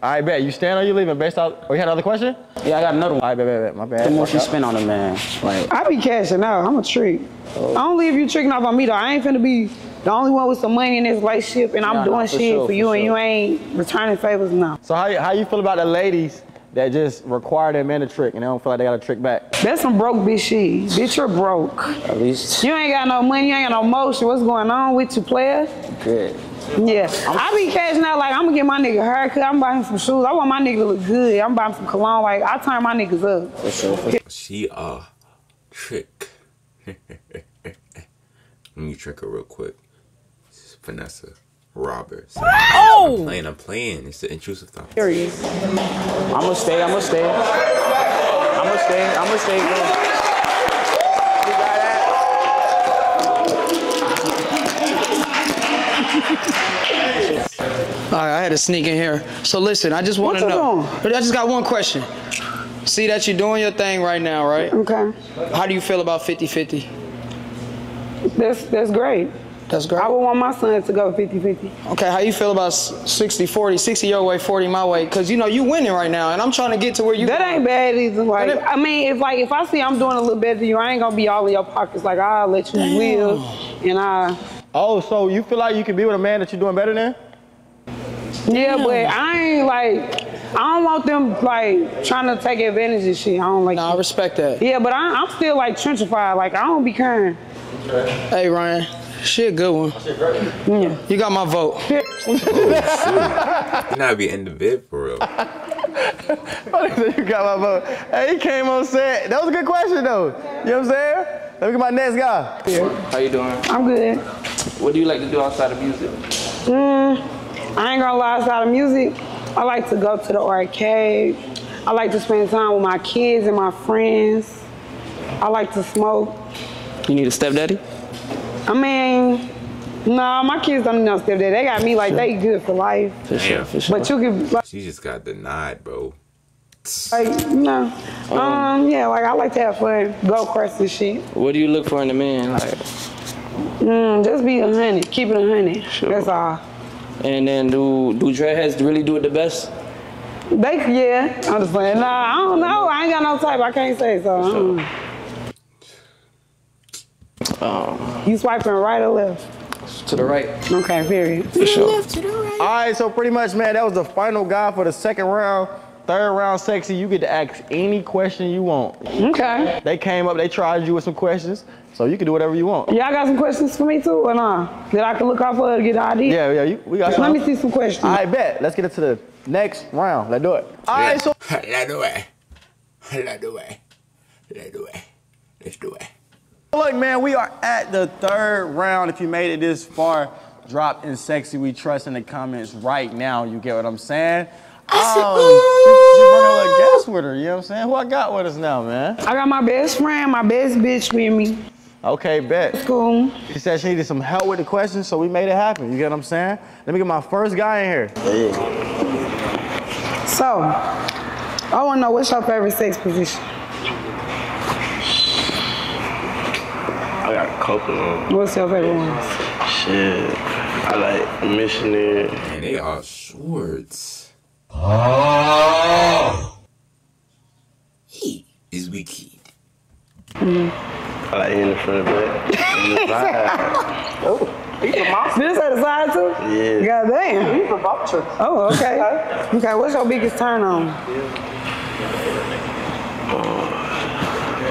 All right, bet. You staying or you leaving based off... Oh, you had another question? Yeah, I got another one. All right, bet, bet, bet. My bad. The more you spend on a man. Like... I be cashing out. I'm a trick. Oh. Only if you tricking off on me, though. I ain't finna be the only one with some money in this relationship, and I'm nah, doing nah, for shit sure, for you, for and sure. you ain't returning favors, no. So how, how you feel about the ladies that just require their men to trick, and they don't feel like they got to trick back? That's some broke bitch shit. Bitch, you're broke. At least. You ain't got no money. You ain't got no motion. What's going on with you, player? Good. Yeah, I'm, I be cashing out like, I'm gonna get my nigga a haircut, I'm buying some shoes, I want my nigga to look good, I'm buying some cologne, like, I turn my niggas up. For sure, for sure. She a uh, trick. Let me trick her real quick. Vanessa Roberts. So oh! I'm playing, I'm playing, it's the intrusive thought. Serious. I'm gonna stay, I'm gonna stay. I'm gonna stay, I'm gonna stay. Girl. All right, I had to sneak in here. So listen, I just want to know. What's up? I just got one question. See that you're doing your thing right now, right? Okay. How do you feel about fifty fifty? That's, that's great. That's great. I would want my son to go fifty fifty. Okay, how you feel about sixty forty? sixty your way, forty my way? Because, you know, you winning right now, and I'm trying to get to where you That going. Ain't bad either. Like, it, I mean, if, like, if I see I'm doing a little better than you, I ain't going to be all in your pockets. Like, I'll let you damn. live, and I... Oh, so you feel like you can be with a man that you're doing better than? Yeah, damn. But I ain't like, I don't want them like trying to take advantage of shit. I don't like. Nah, I respect that. Yeah, but I, I'm still like trenchified. Like, I don't be caring. Hey, Ryan. She a good one. Yeah. You got my vote. Oh, you know, I'd be in the bed for real. You got my vote. Hey, he came on set. That was a good question, though. You know what I'm saying? Let me get my next guy. Here. How you doing? I'm good. What do you like to do outside of music? Mm. I ain't gonna lie, outside of music, I like to go to the arcade. I like to spend time with my kids and my friends. I like to smoke. You need a stepdaddy? I mean, no, nah, my kids don't need no stepdaddy. They got me like sure. they good for life. For sure, for sure. But you can. Like, she just got denied, bro. Like, no. Um, um, yeah, like I like to have fun, go cross and shit. What do you look for in a man? Like, mm, just be a honey, keep it a honey. Sure. That's all. And then do do dreadheads really do it the best? They yeah, I'm just saying. Nah, I don't know. I ain't got no type. I can't say so. so um, you swiping right or left? To the right. Okay, period. For sure. Left to the right. All right, so pretty much, man, that was the final guy for the second round. Third round, Sexy, you get to ask any question you want. Okay. They came up, they charged you with some questions, so you can do whatever you want. Y'all got some questions for me too, or nah? That I can look out for to get an idea? Yeah, yeah, you, we got yeah. some. Let me see some questions. I bet. Let's get into the next round. Let's do it. All yeah. right, so. Let's do it. Let's do it. Let's do it. Let's do it. Look, man, we are at the third round. If you made it this far, drop in Sexy We Trust in the comments right now. You get what I'm saying? I said, ooh. You bring a little guest with her, you know what I'm saying? Who I got with us now, man? I got my best friend, my best bitch with me. Okay, bet. It's cool. She said she needed some help with the questions, so we made it happen. You get what I'm saying? Let me get my first guy in here. Yeah. So, I want to know, what's your favorite sex position? I got a couple of them. What's your favorite ones? Shit. I like missionary. Man, they are swords. Oh, he is wicked. Mm. I in front of it. Oh. You from Boston? This at the side too? Yeah. God damn. You from Boston? Oh, okay. Okay, what's your biggest turn on? Um,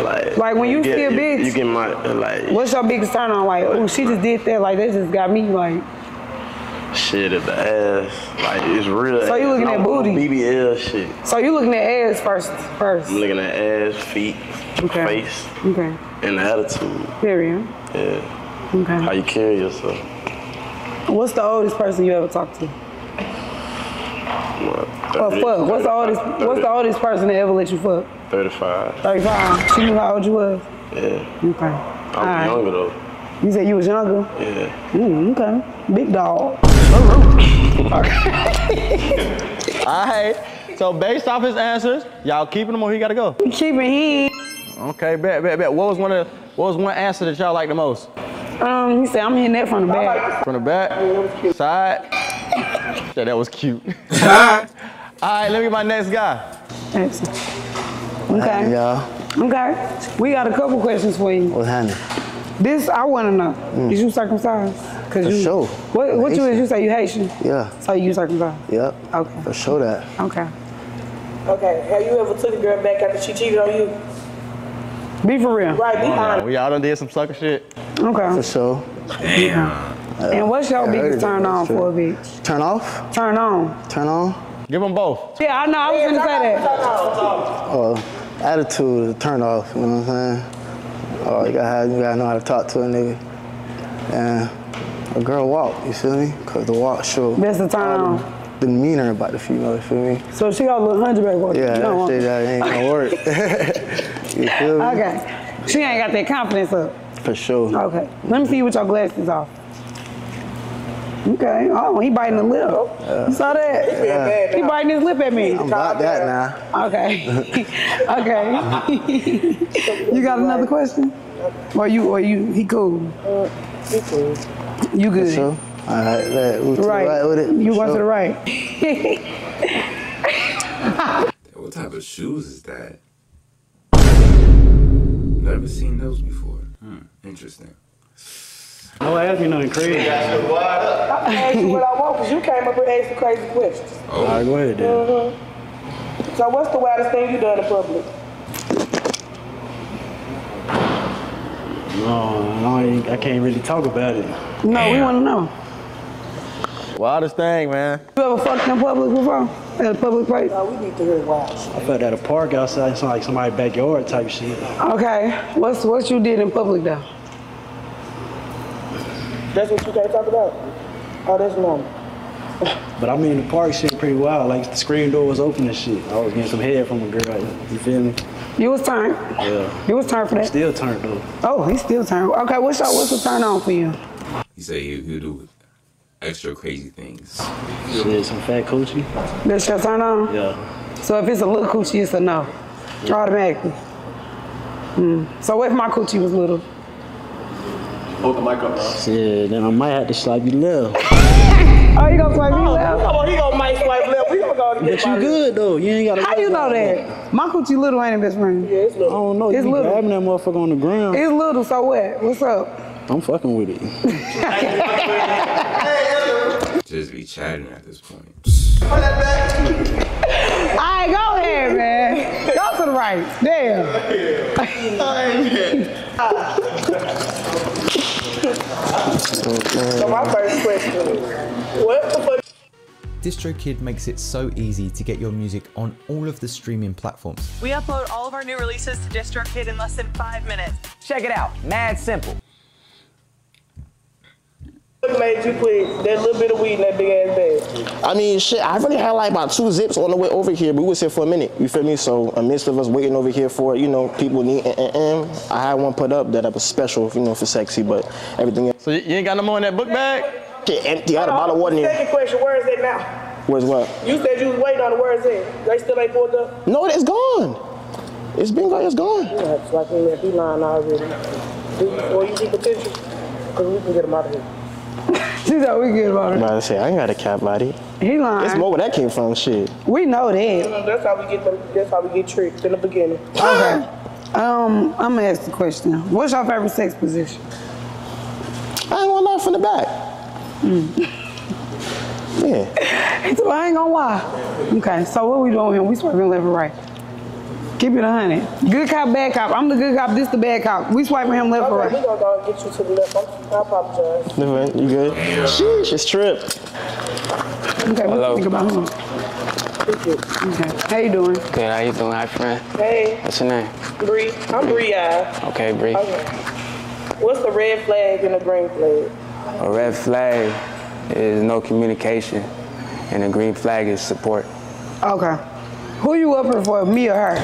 like, like when you, you get, still you, bitch? You get my, like. What's your biggest turn on? Like, oh, she just did that. Like, that just got me, like. Shit at the ass. Like, it's real. So you looking at booty? B B L shit. So you looking at ass first? First. I'm looking at ass, feet, okay. Face. Okay. And the attitude. Period. Yeah. Okay. How you carry yourself. What's the oldest person you ever talked to? What? Oh, fuck. What's the oldest? thirty. What's the oldest person that ever let you fuck? Thirty-five. Thirty-five. She knew how old you was. Yeah. Okay. I was All right. younger though. You said you was younger. Yeah. Mm, okay. Big dog. Okay. All right. So based off his answers, y'all keeping him or he gotta go? Keeping him. Okay. Bet. Bet. Bet. What was one of the, what was one answer that y'all liked the most? Um, he said, I'm hitting that from the back. From the back? Side? Yeah, that was cute. Alright, let me get my next guy. Excellent. Okay. Y'all. Okay. We got a couple questions for you. What's happening? This, I want to know. Mm. Is you circumcised? For you, sure. What, what you is? You say you Haitian? Yeah. So you circumcised? Yep. Okay. For sure that. Okay. Okay. Have you ever took a girl back after she cheated on you? Be for real. Right, be honest. We all done did some sucker shit. Okay. For sure. Damn. Uh, and what's your biggest turn on for a bitch? Turn off? Turn on. Turn on? Give them both. Yeah, I know. I was yeah, gonna say that. Oh, uh, attitude, turn off. You know what I'm saying? Oh, you gotta, have, you gotta know how to talk to a nigga. And a girl walk, you feel me? Because the walk show. That's the turn on. Demeanor about the female, you feel me? So she got a little hunchback walking. Yeah, that shit that ain't gonna work. You feel me? Okay. She ain't got that confidence up. For sure. Okay. Let me see you with your glasses off. Okay. Oh, he biting the lip. Yeah. You saw that? Yeah. He biting his lip at me. I'm about that now. Okay. Okay. You got another question? Or you, or you, he cool? Uh, he cool. You good? For sure. All right, man. We'll right. right with it. You want sure. to the right. What type of shoes is that? Never seen those before. Hmm. Interesting. Don't ask me nothing crazy. I asked you what I want because you came up and asked the crazy questions. Oh. All right, go ahead, then. Mm-hmm. So what's the wildest thing you done in public? No, no, I can't really talk about it. No, Damn. we want to know. Wildest thing, man. You ever fucked in public before? At a public place? No, we need to hear wild shit. I felt at a park outside, so like somebody's backyard type shit. Okay. What's what you did in public though? That's what you can't talk about? Oh, that's normal. But I mean the park shit pretty wild. Like the screen door was open and shit. I was getting some head from a girl. You feel me? You was turned. Yeah. You was turned for that. I'm still turned though. Oh, he's still turned. Okay, what's your, what's the turn on for you? He said he he'll do it. Extra crazy things. Shit, some fat coochie. That's your turn on? Yeah. So if it's a little coochie, it's a no. Yeah. Automatically. Mm. So what if my coochie was little? Open the mic up, bro. Shit, then I might have to slap you left. Oh, you gonna swipe me left? Oh, he gonna mic swipe left. We gonna go to get But you good, though. You ain't gotta How you know that? that? My coochie little ain't best friend. Yeah, it's little. I don't know. It's you little. Grabbing that motherfucker on the ground. It's little, so what? What's up? I'm fucking with it. Just be chatting at this point. All right, go ahead, man. Go to the right. Damn. So my first question is, what the fuck? DistroKid makes it so easy to get your music on all of the streaming platforms. We upload all of our new releases to DistroKid in less than five minutes. Check it out. Mad simple. What made you put that little bit of weed in that big ass bag? I mean, shit, I really had like about two zips all the way over here, but we was here for a minute, you feel me? So amidst of us waiting over here for, you know, people need mm, mm, mm, I had one put up that I was special, you know, for sexy, but everything else. So you ain't got no more in that book bag? Get empty, out a bottle of water in there. Second question, where is it now? Where's what? You said you was waiting on it, where is it? They still ain't pulled up? No, it's gone. It's been gone, it's gone. You have to slap him if he lying already. Or you see potential, because we can get him out of here. She's like, we good about it. I say, I ain't got a cat body. He lying. It's more where that came from, shit. We know that. That's how we get them, that's how we get tricked in the beginning. Okay. Um, I'm gonna ask the question. What's your favorite sex position? I ain't gonna lie, from the back. Mm. Yeah. He said, I ain't gonna lie. Okay, so what we doing here? We swiping left and right. Keep it one hundred. Good cop, bad cop. I'm the good cop, this the bad cop. We swiping him left and right. We gonna go and get you to the left. I apologize. Right, you good? Sheesh, it's tripped. Okay, what do you think about him? Okay. How you doing? Good, how you doing? Hi, friend. Hey. What's your name? Bree. I'm Bree Eye. Okay, Bree. Okay. What's the red flag and the green flag? A red flag is no communication, and a green flag is support. Okay. Who you up here for, me or her?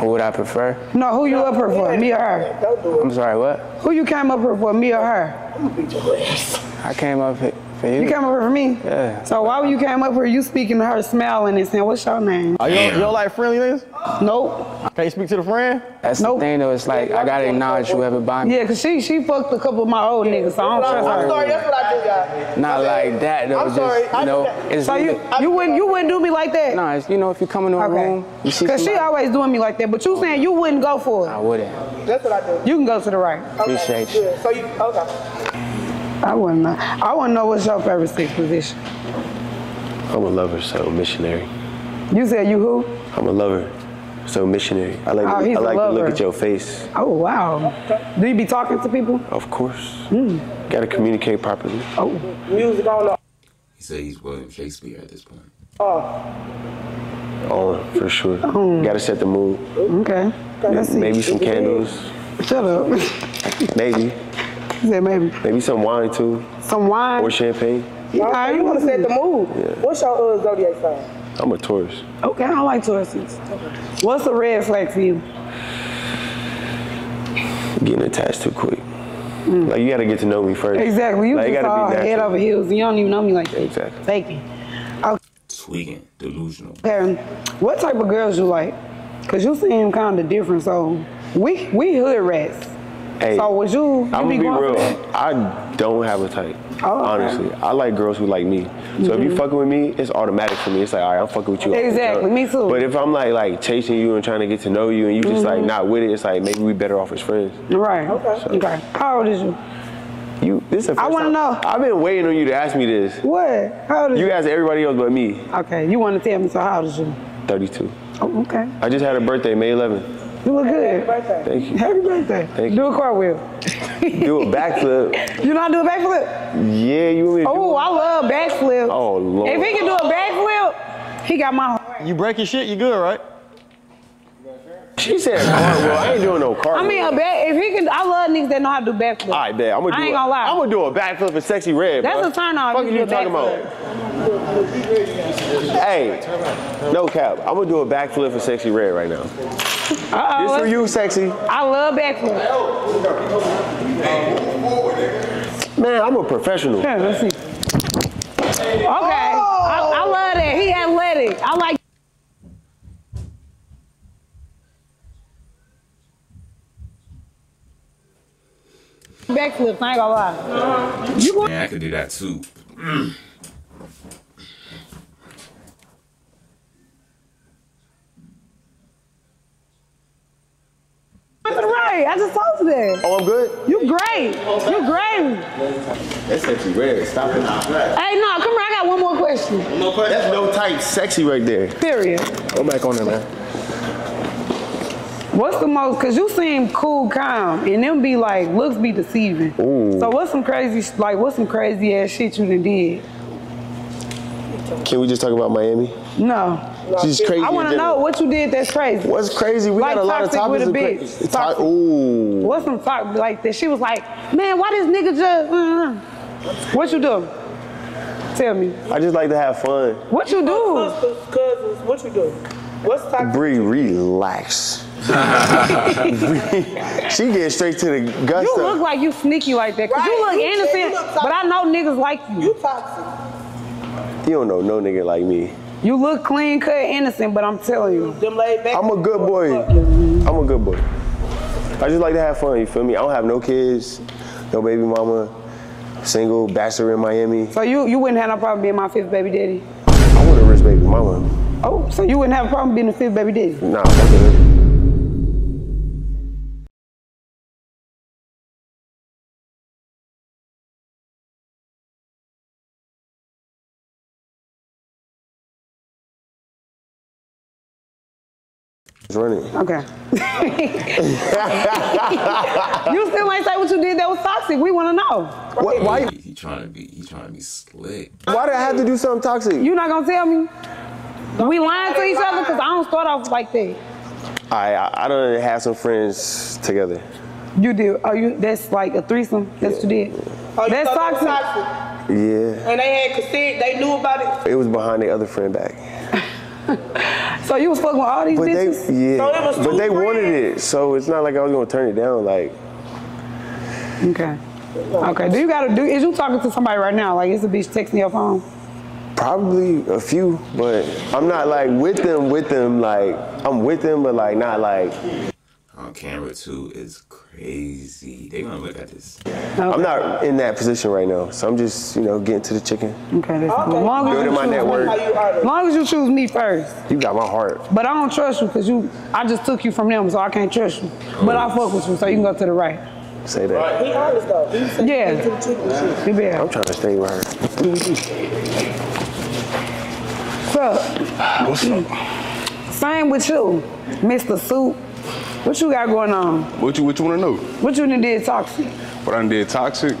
Who would I prefer? No, who you no, up here for, me or her? Don't do it. I'm sorry, what? Who you came up here for, me or her? I'm gonna beat your ass. I came up here. You. you came over for me? Yeah. So why when you came up here, you speaking to her, smiling and saying, what's your name? Oh, you don't, you don't like friendly niggas? Nope. Can't you speak to the friend? That's nope. the thing though, it's like, I gotta acknowledge whoever by me. Yeah, cause she, she fucked a couple of my old niggas, so I don't trust her. I'm sorry, that's what I do, y'all. Not like that though, I'm sorry. Just, you know, it's so you, you, wouldn't, you wouldn't do me like that? No, it's, you know, if you come into a okay. room, you see cause somebody. She always doing me like that, but you saying you wouldn't go for it. I wouldn't. That's what I do. You can go to the right. Okay, appreciate you. Good. So you, okay. I wouldn't know. I wouldn't know what's your favorite sex position. I'm a lover, so missionary. You said you who? I'm a lover, so missionary. I like, oh, to, I like to look at your face. Oh, wow. Do you be talking to people? Of course. Mm. Got to communicate properly. Oh. Music all up. He said he's William Shakespeare at this point. Oh. Oh, for sure. Mm. Got to set the mood. Okay. Maybe, maybe some candles. Shut up. Maybe. He said maybe. Maybe some wine too. Some wine? Or champagne. Yeah, you want to set the mood. Yeah. What's your uh, zodiac sign? I'm a Taurus. Okay, I don't like Tauruses. Okay. What's a red flag for you? Getting attached too quick. Mm. Like, you got to get to know me first. Exactly. You like, just all head over heels. You don't even know me like that. Exactly. Faking. Okay. Tweaking. Delusional. Okay. What type of girls you like? Because you seem kind of different, so we, we hood rats. Hey, so would you, you I'm be gonna be real. I don't have a type. Oh, okay. Honestly, I like girls who like me. So mm-hmm. if you fucking with me, it's automatic for me. It's like, all right, I'm fucking with you. Exactly, me too. But if I'm like like chasing you and trying to get to know you, and you just mm-hmm. like not with it, it's like maybe we better off as friends. Right. Okay. So, okay. How old is you? You. This is the first I want to know. I've been waiting on you to ask me this. What? How old is you? You ask everybody else but me. Okay. You want to tell me? So how old is you? thirty-two. Oh, okay. I just had a birthday, May eleventh. You look good. Happy birthday. Thank you. Happy birthday. Thank you. Do a cartwheel. Do a backflip. You know how to do a backflip? Yeah, you really do. Oh, I love backflips. Oh, Lord. If he can do a backflip, he got my heart. You break your shit, you good, right? She said cartwheel. I ain't doing no cartwheel. I mean, a back, if he can, I love niggas that know how to do backflips. All right, bet. I'm gonna do I ain't gonna lie. I'm gonna do a backflip for Sexy Red, That's bro. a turn off. What the fuck are you talking about? Hey, no cap. I'm gonna do a backflip for Sexy Red right now. Uh-oh. This for you, Sexy. I love backflips. Man, I'm a professional. Yeah, let's see. Okay, oh. I, I love that. He athletic. I like. Backflips, I ain't gonna lie. You go Man, I could do that too. Mm. Right, I just told you that. Oh, I'm good? You great. You great. That's Sexy Red. Stop it. Hey, no, come on. I got one more question. One more question? That's no type sexy right there. Period. Go back on there, man. What's the most, cause you seem cool, calm, and them be like, looks be deceiving. Ooh. So what's some crazy, like what's some crazy ass shit you done did? Can we just talk about Miami? No. She's crazy. I want to know what you did that's crazy. What's crazy? We like got a lot of topics. With a bitch. Toxic. Ooh. What's some talk like that? She was like, man, why this nigga just, mm-hmm. What you do? Tell me. I just like to have fun. What you do? Sisters, cousins, what you do? What's toxic? Bree, relax. She getting straight to the guts. You look like you sneaky like that. Cause right? you look you innocent, look but I know niggas like you. You toxic. You don't know no nigga like me. You look clean, cut, innocent, but I'm telling you. Them laid back I'm a good boy. I'm a good boy. I just like to have fun, you feel me? I don't have no kids, no baby mama, single, bachelor in Miami. So you, you wouldn't have no problem being my fifth baby daddy? I want a rich baby mama. Oh, so you wouldn't have a problem being the fifth baby daddy? Nah, that's it. running. Okay. You still ain't say what you did that was toxic. We want to know. What, why? He, he trying to be. He trying to be slick. Why did I have to do something toxic? You not gonna tell me? Don't we lying to each other because I don't start off like that. I I, I don't have some friends together. You did? Oh, you? That's like a threesome. That's what you did. Oh, you that's toxic. toxic. Yeah. And they had consent. They knew about it. It was behind the other friend back. So you was fucking with all these but bitches? They, yeah. So it was but they friends. wanted it, so it's not like I was gonna turn it down. Like. Okay. Okay. Do you gotta do? Is you talking to somebody right now? Like, is a bitch texting your phone? Probably a few, but I'm not like with them. With them, like I'm with them, but like not like. On camera too is crazy. They gonna look at this. Okay. I'm not in that position right now, so I'm just, you know, getting to the chicken. Okay, that's okay. Cool. Long as you my network. As long as you choose me first. You got my heart. But I don't trust you because you. I just took you from them, so I can't trust you. Oh. But I fuck with you, so you can go to the right. Say that. Right. He honest though. He said yeah. He to the chicken. Yeah. I'm trying to stay with her. What's up? What's up? Same with you, Mister Soup. What you got going on? What you what you wanna know? What you done did toxic? What I done did toxic?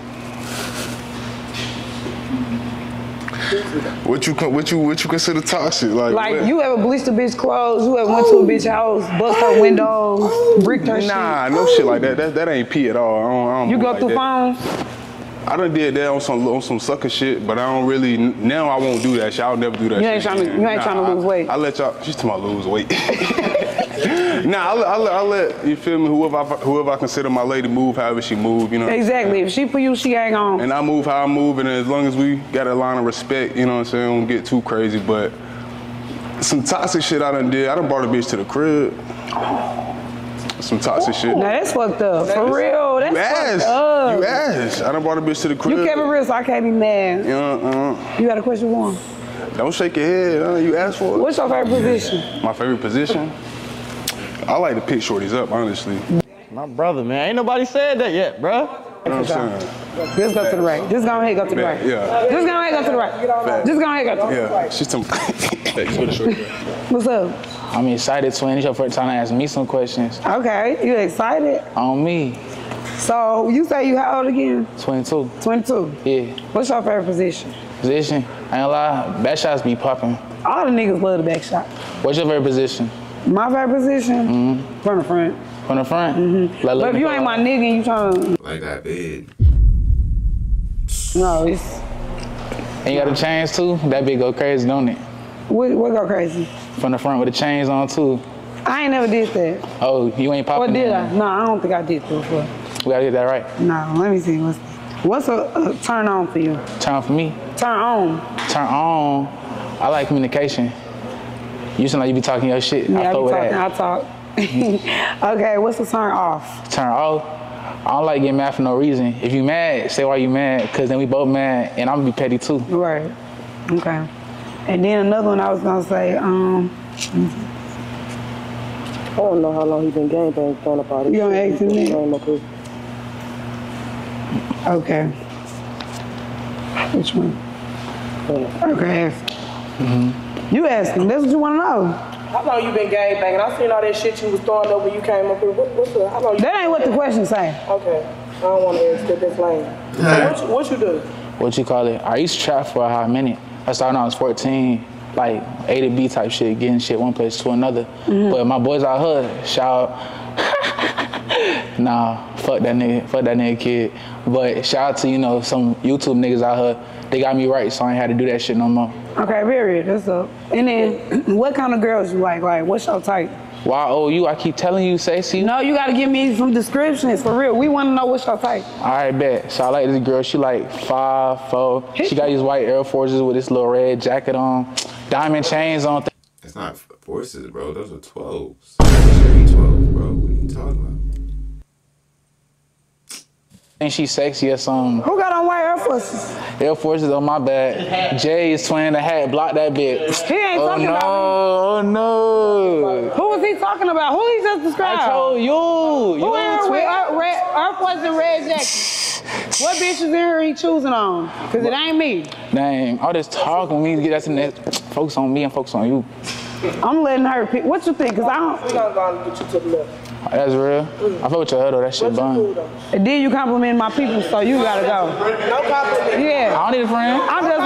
What you what you what you consider toxic? Like, like what? You ever bleached a bitch clothes? You ever went oh. to a bitch house, bust her windows, oh. bricked her nah, shit? Nah, no oh. shit like that. That that ain't pee at all. I don't, I don't you go like through that. phones? I done did that on some on some sucker shit, but I don't really, now I won't do that shit. I'll never do that you shit. Ain't trying to, you ain't nah, trying to lose weight. I, I let y'all, she's talking about lose weight. Nah, I, I, I let, you feel me, whoever I, whoever I consider my lady move however she move, you know. Exactly, if she for you, she ain't on. And I move how I move, and as long as we got a line of respect, you know what I'm saying, we don't get too crazy, but some toxic shit I done did, I done brought a bitch to the crib. Some toxic Ooh, shit. Now that's fucked up. That For real, that's ass. fucked up. You ass. I done brought a bitch to the crib. You kept it real, so I can't be mad. Uh-uh. You got a question one? Don't shake your head. Uh, you asked for it. What's your favorite position? My favorite position? I like to pick shorties up, honestly. My brother, man. Ain't nobody said that yet, bruh. You know what I'm saying? Just go to the right. Just go ahead, go to the right. Yeah. Just go ahead, go to the right. Just go ahead, go to the right. Yeah. She's some. What's up? I'm excited, twin. It's your first time to ask me some questions. Okay, you excited? On me. So you say you how old again? twenty-two. twenty-two? Yeah. What's your favorite position? Position? I ain't gonna lie, back shots be popping. All the niggas love the back shot. What's your favorite position? My favorite position? Mm-hmm. Front to front. Front to front? Mm-hmm. Like, but if you ain't my nigga and you trying to... Like that big. No, it's... And you got a chains too? That big go crazy, don't it? What, what go crazy? From the front with the chains on too. I ain't never did that. Oh, you ain't popping? Or did I? No, I don't think I did that before. We gotta get that right. No, let me see. What's what's a, a turn on for you? Turn on for me? Turn on. Turn on. I like communication. You sound like you be talking your shit. Yeah, I, I be talking. I talk. Okay, what's a turn off? Turn off. I don't like getting mad for no reason. If you mad, say why you mad, cause then we both mad, and I'm gonna be petty too. Right. Okay. And then another one I was gonna say, um, I don't know how long he been gangbanged on about it. You don't ask him that? Okay. Which one? Yeah. Okay, ask. Mm-hmm. You ask him, that's what you wanna know. How long you been gangbanging? I seen all that shit you was throwing up when you came up here. What, what's the, how long you That ain't what the question say. Okay, I don't wanna ask that, that's lame. So what, what you do? What you call it? I used to trap for a hot minute. I started when I was fourteen, like A to B type shit, getting shit one place to another. Mm-hmm. But my boys out here, shout out, nah, fuck that nigga, fuck that nigga kid. But shout out to, you know, some YouTube niggas out here, they got me right, so I ain't had to do that shit no more. Okay, period, that's up. And then, what kind of girls you like, like, what's your type? Y O U, I keep telling you, Sexy. No, you gotta give me some descriptions, for real. We wanna know what's your type. All right, bet. So I like this girl, she like five, four. She got these white Air Forces with this little red jacket on, diamond chains on. It's not forces, bro, those are twelves. twelves, bro, what are you talking about? Think she's sexy or something. Who got on white Air Forces? Air Forces on my bad. Jay is twinning the hat, block that bitch. He ain't oh, talking no, about me. Oh no, no. He talking about? Who he just described? I told you. Who in with Air Force and red jacket? What bitches in here he choosing on? Cause it ain't me. Dang, all this talking, we need to get us in there. Focus on me and focus on you. I'm letting her pick. What you think? Cause I don't. We gonna go and get you to the left. That's real. Mm. I fuck with your head though. That shit bun. And then you compliment my people, so you gotta go. No compliment. Yeah. I don't need a friend. I'm just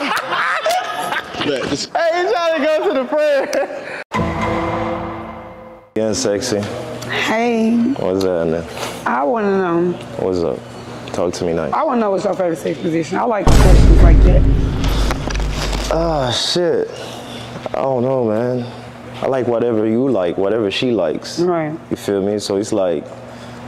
like, I'm just like. Hey, you trying to go to the prayer. Young Sexy. Hey. What's up, man? I wanna know. What's up? Talk to me nice. I wanna know what's your favorite safe position. I like questions like that. Ah, uh, shit. I don't know, man. I like whatever you like, whatever she likes. Right. You feel me? So it's like.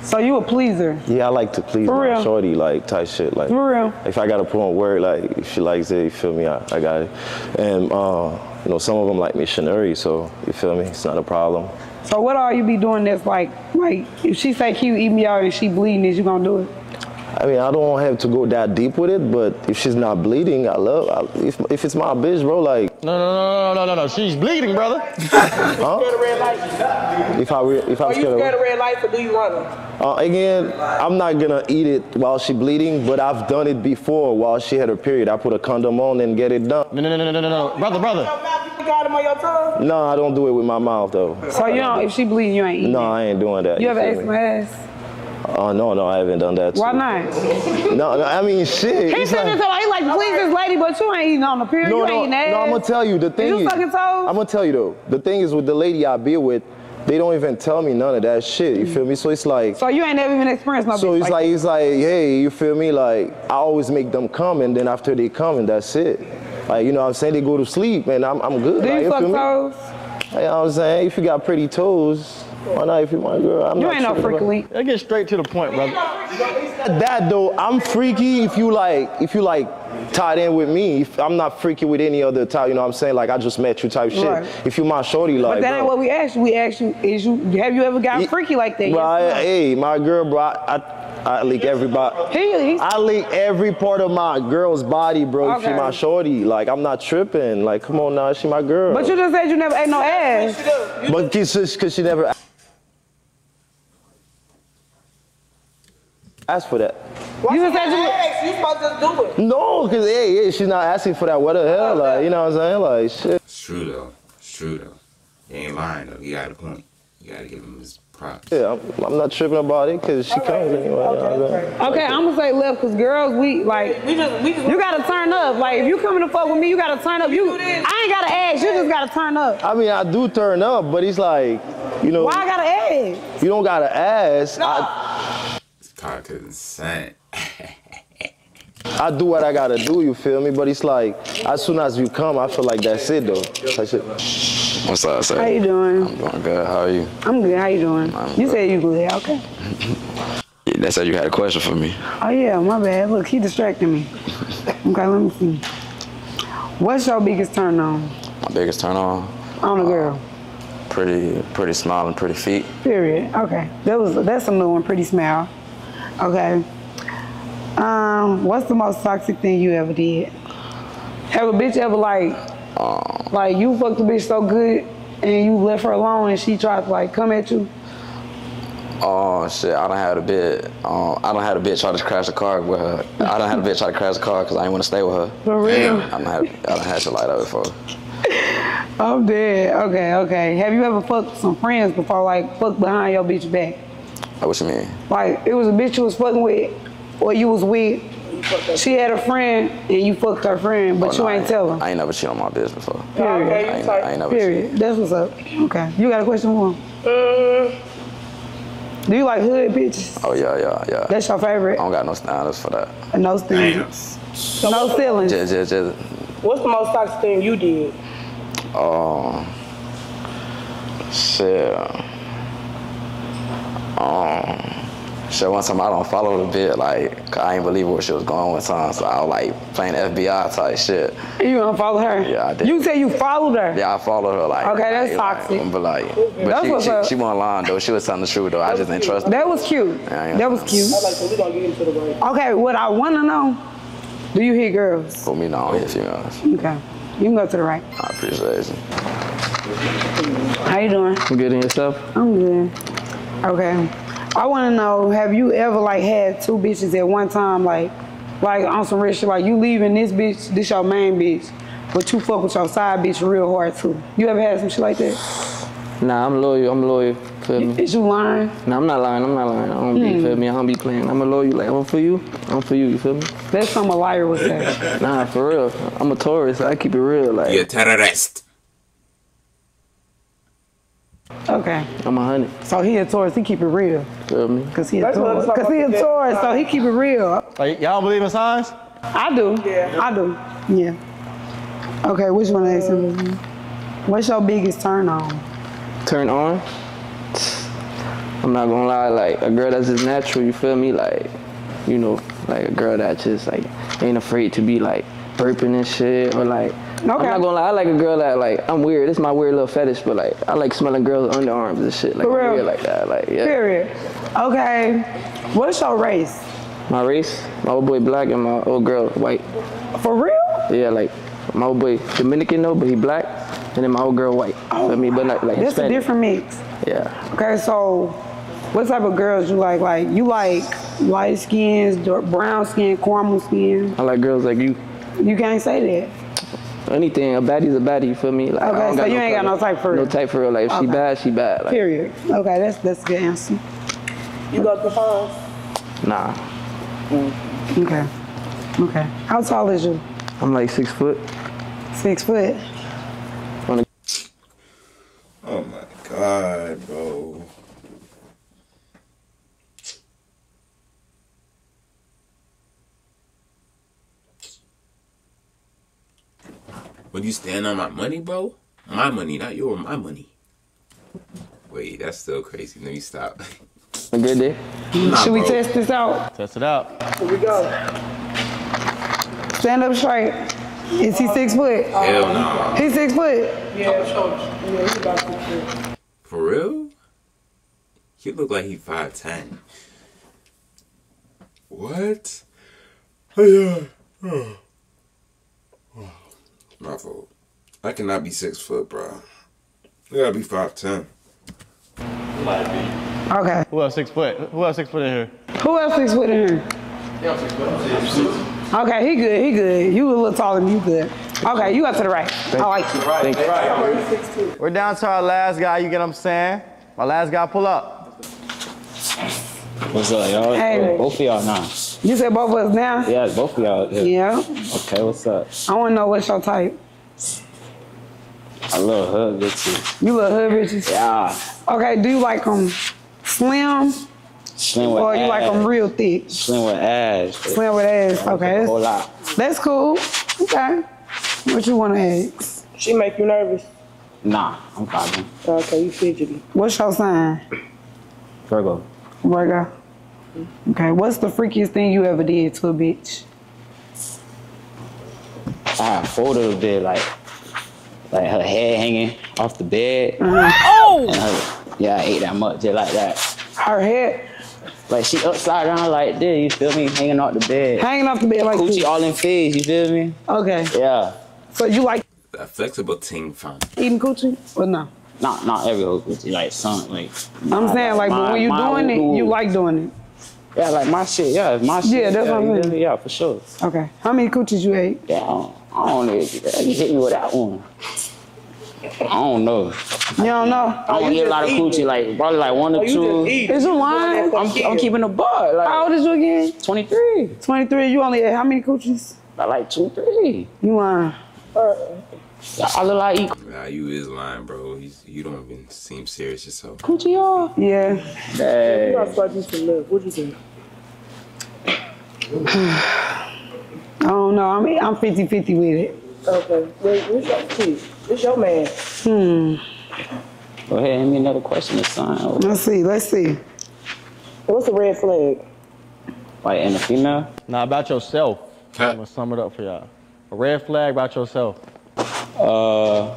So you a pleaser? Yeah, I like to please my real. Shorty, like type shit, like. For real. If I gotta put on word, like if she likes it, you feel me? I, I got it. And uh, you know, some of them like missionary, so you feel me? It's not a problem. So what all you be doing that's like, like if she say "Can you eat me out" and she bleeding, is you gonna do it? I mean, I don't have to go that deep with it, but if she's not bleeding, I love, I, if, if it's my bitch, bro, like. No, no, no, no, no, no, no, she's bleeding, brother. Huh? You scared of red lights? If, I re, if I'm Are scared, you scared of, of red lights, or do you run them? Uh, again, I'm not gonna eat it while she's bleeding, but I've done it before while she had her period. I put a condom on and get it done. No, no, no, no, no, no, brother, brother. Got him on your tongue? No, I don't do it with my mouth, though. So you don't, if she bleeding, you ain't eating? No, I ain't doing that. You, you ever asked my ass? Oh, uh, no, no, I haven't done that. Why too. Not? No, no, I mean, shit. He said this, like, he like, please this lady, but you ain't eating on the period, no, you no, ain't ass. No, I'm gonna tell you, the thing is, you fucking told? I'm gonna tell you, though, the thing is with the lady I be with, they don't even tell me none of that shit, you mm-hmm. feel me? So it's like. So you ain't never even experienced no So it's like, like it's like, hey, you feel me? Like, I always make them come, and then after they come, and that's it. Like, you know what I'm saying? They go to sleep, and I'm, I'm good. Do like, you fuck you toes? You know what I'm saying? If you got pretty toes, why not if you want a girl? I'm you not ain't no freaky. I get straight to the point, brother. That though, I'm freaky if you like, if you like tied in with me. If I'm not freaky with any other type, you know what I'm saying? Like, I just met you type shit. Right. If you my shorty, like. But that ain't what we asked you. We asked you, is you, have you ever gotten it, freaky like that? Bro, yes, I, hey, my girl, bro, I, I I leak everybody. He, I leak every part of my girl's body, bro. Okay. She my shorty. Like, I'm not tripping. Like, come on now, she my girl. But you just said you never ate no ass. But because she never asked for that. Why you just said you asked. You supposed to do it. No, because hey, hey, she's not asking for that. What the hell? Like, you know what I'm saying? Like, shit. It's true though. It's true though. You ain't lying though. You got a point. You gotta give him his. Yeah, I'm, I'm not tripping about it because she right. comes anyway. Okay, like okay I'm gonna say left because girls, we like we just, we just, you gotta turn up. Like if you coming to fuck with me, you gotta turn up. You, I ain't gotta ask. You just gotta turn up. I mean, I do turn up, but it's like, you know. Why I gotta ask? You don't gotta ask. No. I, this cock is insane. I do what I gotta do. You feel me? But it's like as soon as you come, I feel like that's it though. That's it. What's up, sir? How you doing? I'm doing good. How are you? I'm good. How you doing? I'm you good. Said you good. Okay. Yeah, that's how you had a question for me. Oh, yeah. My bad. Look, he distracted me. Okay, let me see. What's your biggest turn on? My biggest turn on? On a uh, girl. Pretty, pretty smile and pretty feet. Period. Okay. That was, that's a new one. Pretty smile. Okay. Um, what's the most toxic thing you ever did? Have a bitch ever, like, Um, like you fucked the bitch so good and you left her alone and she tried to like come at you? Oh shit, I done had a bitch, um, I done had a bitch try to crash the car with her. I done had a bitch try to crash the car because I didn't want to stay with her. For real? I done had, I done had shit like that before. I'm dead, okay, okay. Have you ever fucked some friends before, like fucked behind your bitch back? What you mean? Like it was a bitch you was fucking with or you was with. She had a friend and you fucked her friend, but oh, you no, ain't tell her. I ain't never cheated on my bitch before. Period. Okay, I, ain't, I ain't never Period. Cheated. That's what's up. Okay. You got a question for him? Uh, Do you like hood bitches? Oh, yeah, yeah, yeah. That's your favorite? I don't got no standards for that. No standards. So no feelings. Just, just, just. What's the most toxic thing you did? Oh, uh, shit. Um. So one time I don't follow the bit, like, I ain't believe where she was going one time, so I was like playing F B I type shit. You don't follow her? Yeah, I did. You say you followed her? Yeah, I followed her, like. Okay, that's like, toxic. Like, but like, but she, she, she wasn't lying though, she was telling the truth though, I just didn't trust her. That was cute, that was cute. Okay, what I wanna know, do you hear girls? For me, no, I don't hear females. Okay, you can go to the right. I appreciate you. How you doing? You good in yourself? I'm good. Okay. I want to know, have you ever like had two bitches at one time, like, like on some rich shit, like you leaving this bitch, this your main bitch, but you fuck with your side bitch real hard too. You ever had some shit like that? Nah, I'm loyal, I'm loyal, feel me? Is you lying? Nah, I'm not lying, I'm not lying. I don't mm. be, feel me, I don't be playing. I'm a loyal, like, I'm for you, I'm for you, you feel me? That's something a liar would say. Nah, for real, I'm a Taurus, I keep it real, like. You're a terrorist. Okay. I'm a hundred. So he a Taurus, he keep it real. Feel me? Cause he a Taurus, Cause he a Taurus, so he keep it real. Like, y'all don't believe in signs? I do, yeah. I do, yeah. Okay, which one is it? What's your biggest turn on? Turn on? I'm not gonna lie, like a girl that's just natural, you feel me? Like, you know, like a girl that just like ain't afraid to be like burping and shit or like, okay. I'm not gonna lie, I like a girl that like, I'm weird, this is my weird little fetish, but like, I like smelling girls' underarms and shit. Like, I'm weird like that, like, yeah. Period. Okay, what's your race? My race? My old boy black and my old girl white. For real? Yeah, like my old boy Dominican though, but he black. And then my old girl white. Oh, feel me? But like, like that's a different mix. Yeah. Okay, so what type of girls you like? Like you like light skins, brown skin, caramel skin? I like girls like you. You can't say that. Anything, a baddie's a baddie, you feel me? Like, okay, so you no ain't got no type for real. No type for real. Like if okay. she bad, she bad. Like, period. Okay, that's that's a good answer. You got the pause? Nah. Mm. Okay. Okay. How tall is you? I'm like six foot. Six foot. Oh my God, bro. Would you stand on my money, bro? My money, not your, my money. Wait, that's still crazy. Let me stop. A good day. Nah, should we bro. test this out? Test it out. Here we go. Stand up straight. Is he six foot? Hell no. Nah. He's six foot? Yeah. For real? He look like he five ten. What? My fault. I cannot be six foot, bro. I gotta be five ten. Might be. Okay. Who else six foot? Who else six foot in here? Who else six foot in here? Yeah, six foot. I'm six. Okay, he good, he good. You a little taller than you good. Okay, you up to the right. Thank I like you. Right, right, right. We're down to our last guy, you get what I'm saying? My last guy, pull up. What's up, y'all? Hey. Both of y'all now. You said both of us now? Yeah, both of y'all. Yeah. Okay, what's up? I want to know what's your type. I love hood bitches. You love hood bitches? Yeah. Okay, do you like them slim? Slim with or you ass. Like them real thick? Slim with ass. Slim with ass, okay. That's, that's cool, okay. What you wanna ask? She make you nervous? Nah, I'm fine. Okay, you fidgety. What's your sign? Virgo. Virgo. Okay, what's the freakiest thing you ever did to a bitch? I had a photo of it, like, like her head hanging off the bed. Mm-hmm. Oh! And her, yeah, I ate that much, just like that. Her head? Like she upside down like this, you feel me? Hanging off the bed. Hanging off the bed like this. Coochie all in phase, you feel me? Okay. Yeah. So you like that flexible ting fun. Eating coochie or no? Not not every whole coochie, like some like. I'm nah, saying like, like my, when you doing it, you like doing it. Yeah, like my shit. Yeah, my shit. Yeah, that's yeah, what I mean. Yeah, for sure. Okay. How many coochies you ate? Yeah, I don't, I don't know. You hit me with that one. I don't know. You don't know? I don't get a lot of coochie, like probably like one or two. Is you lying? I'm, I'm keeping a bar. Like, how old is you again? twenty-three. twenty-three, you only ate how many coochies? I like two, three. You lying. Uh, I look like eat. Nah, you is lying, bro. He's, you don't even seem serious yourself. Coochie y'all? Yeah. Hey. What'd you think? I don't know. I mean, I'm fifty fifty with it. Okay. Wait, where's your kid? Where's your man? Hmm. Go ahead, hand me another question to sign. Okay. Let's see, let's see. What's a red flag? Like in a female? Nah, about yourself. I'm gonna sum it up for y'all. A red flag about yourself. Uh.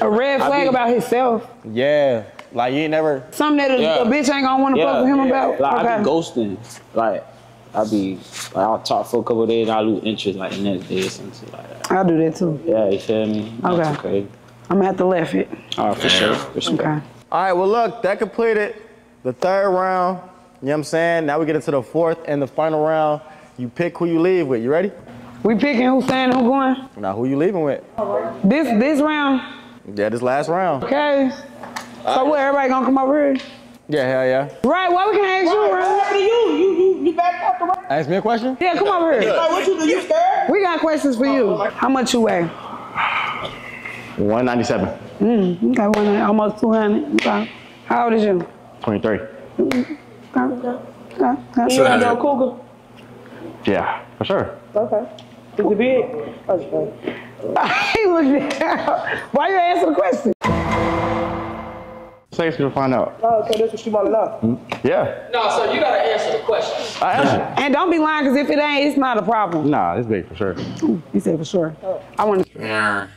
A red flag be, about himself? Yeah. Like you ain't never. Something that a, yeah. a bitch ain't gonna wanna yeah, fuck with him yeah. about? Like okay. I be ghosting. Like. I be, like, I'll talk for a couple of days and I lose interest like the next day or something like that. I'll do that too. Yeah, you feel me? Okay. okay. I'm gonna have to laugh it. All right, for sure, for sure. Okay. All right, well look, that completed the third round. You know what I'm saying? Now we get into the fourth and the final round. You pick who you leave with, you ready? We picking who's staying, who going? Now, who you leaving with? This this round? Yeah, this last round. Okay. Uh, so what, everybody gonna come over here? Yeah, hell yeah. Right, why we can't ask you, bro? What do you? You, you, you back up the road? Ask me a question? Yeah, come over here. What you do, you scared? We got questions for you. How much you weigh? one ninety-seven. Mm, okay, one, almost two hundred. Okay. How old is you? twenty-three. Mm, okay. Okay. Okay. You wanna go cougar? Yeah, for sure. Okay. Is it big? Okay. He was there. Why you answer the question? Say so you find out. Oh, so that's what she want to know. Yeah. No, so you gotta answer the question. I answer. Yeah. And don't be lying, cause if it ain't, it's not a problem. Nah, it's big for sure. You said for sure. Oh. I want to. Yeah.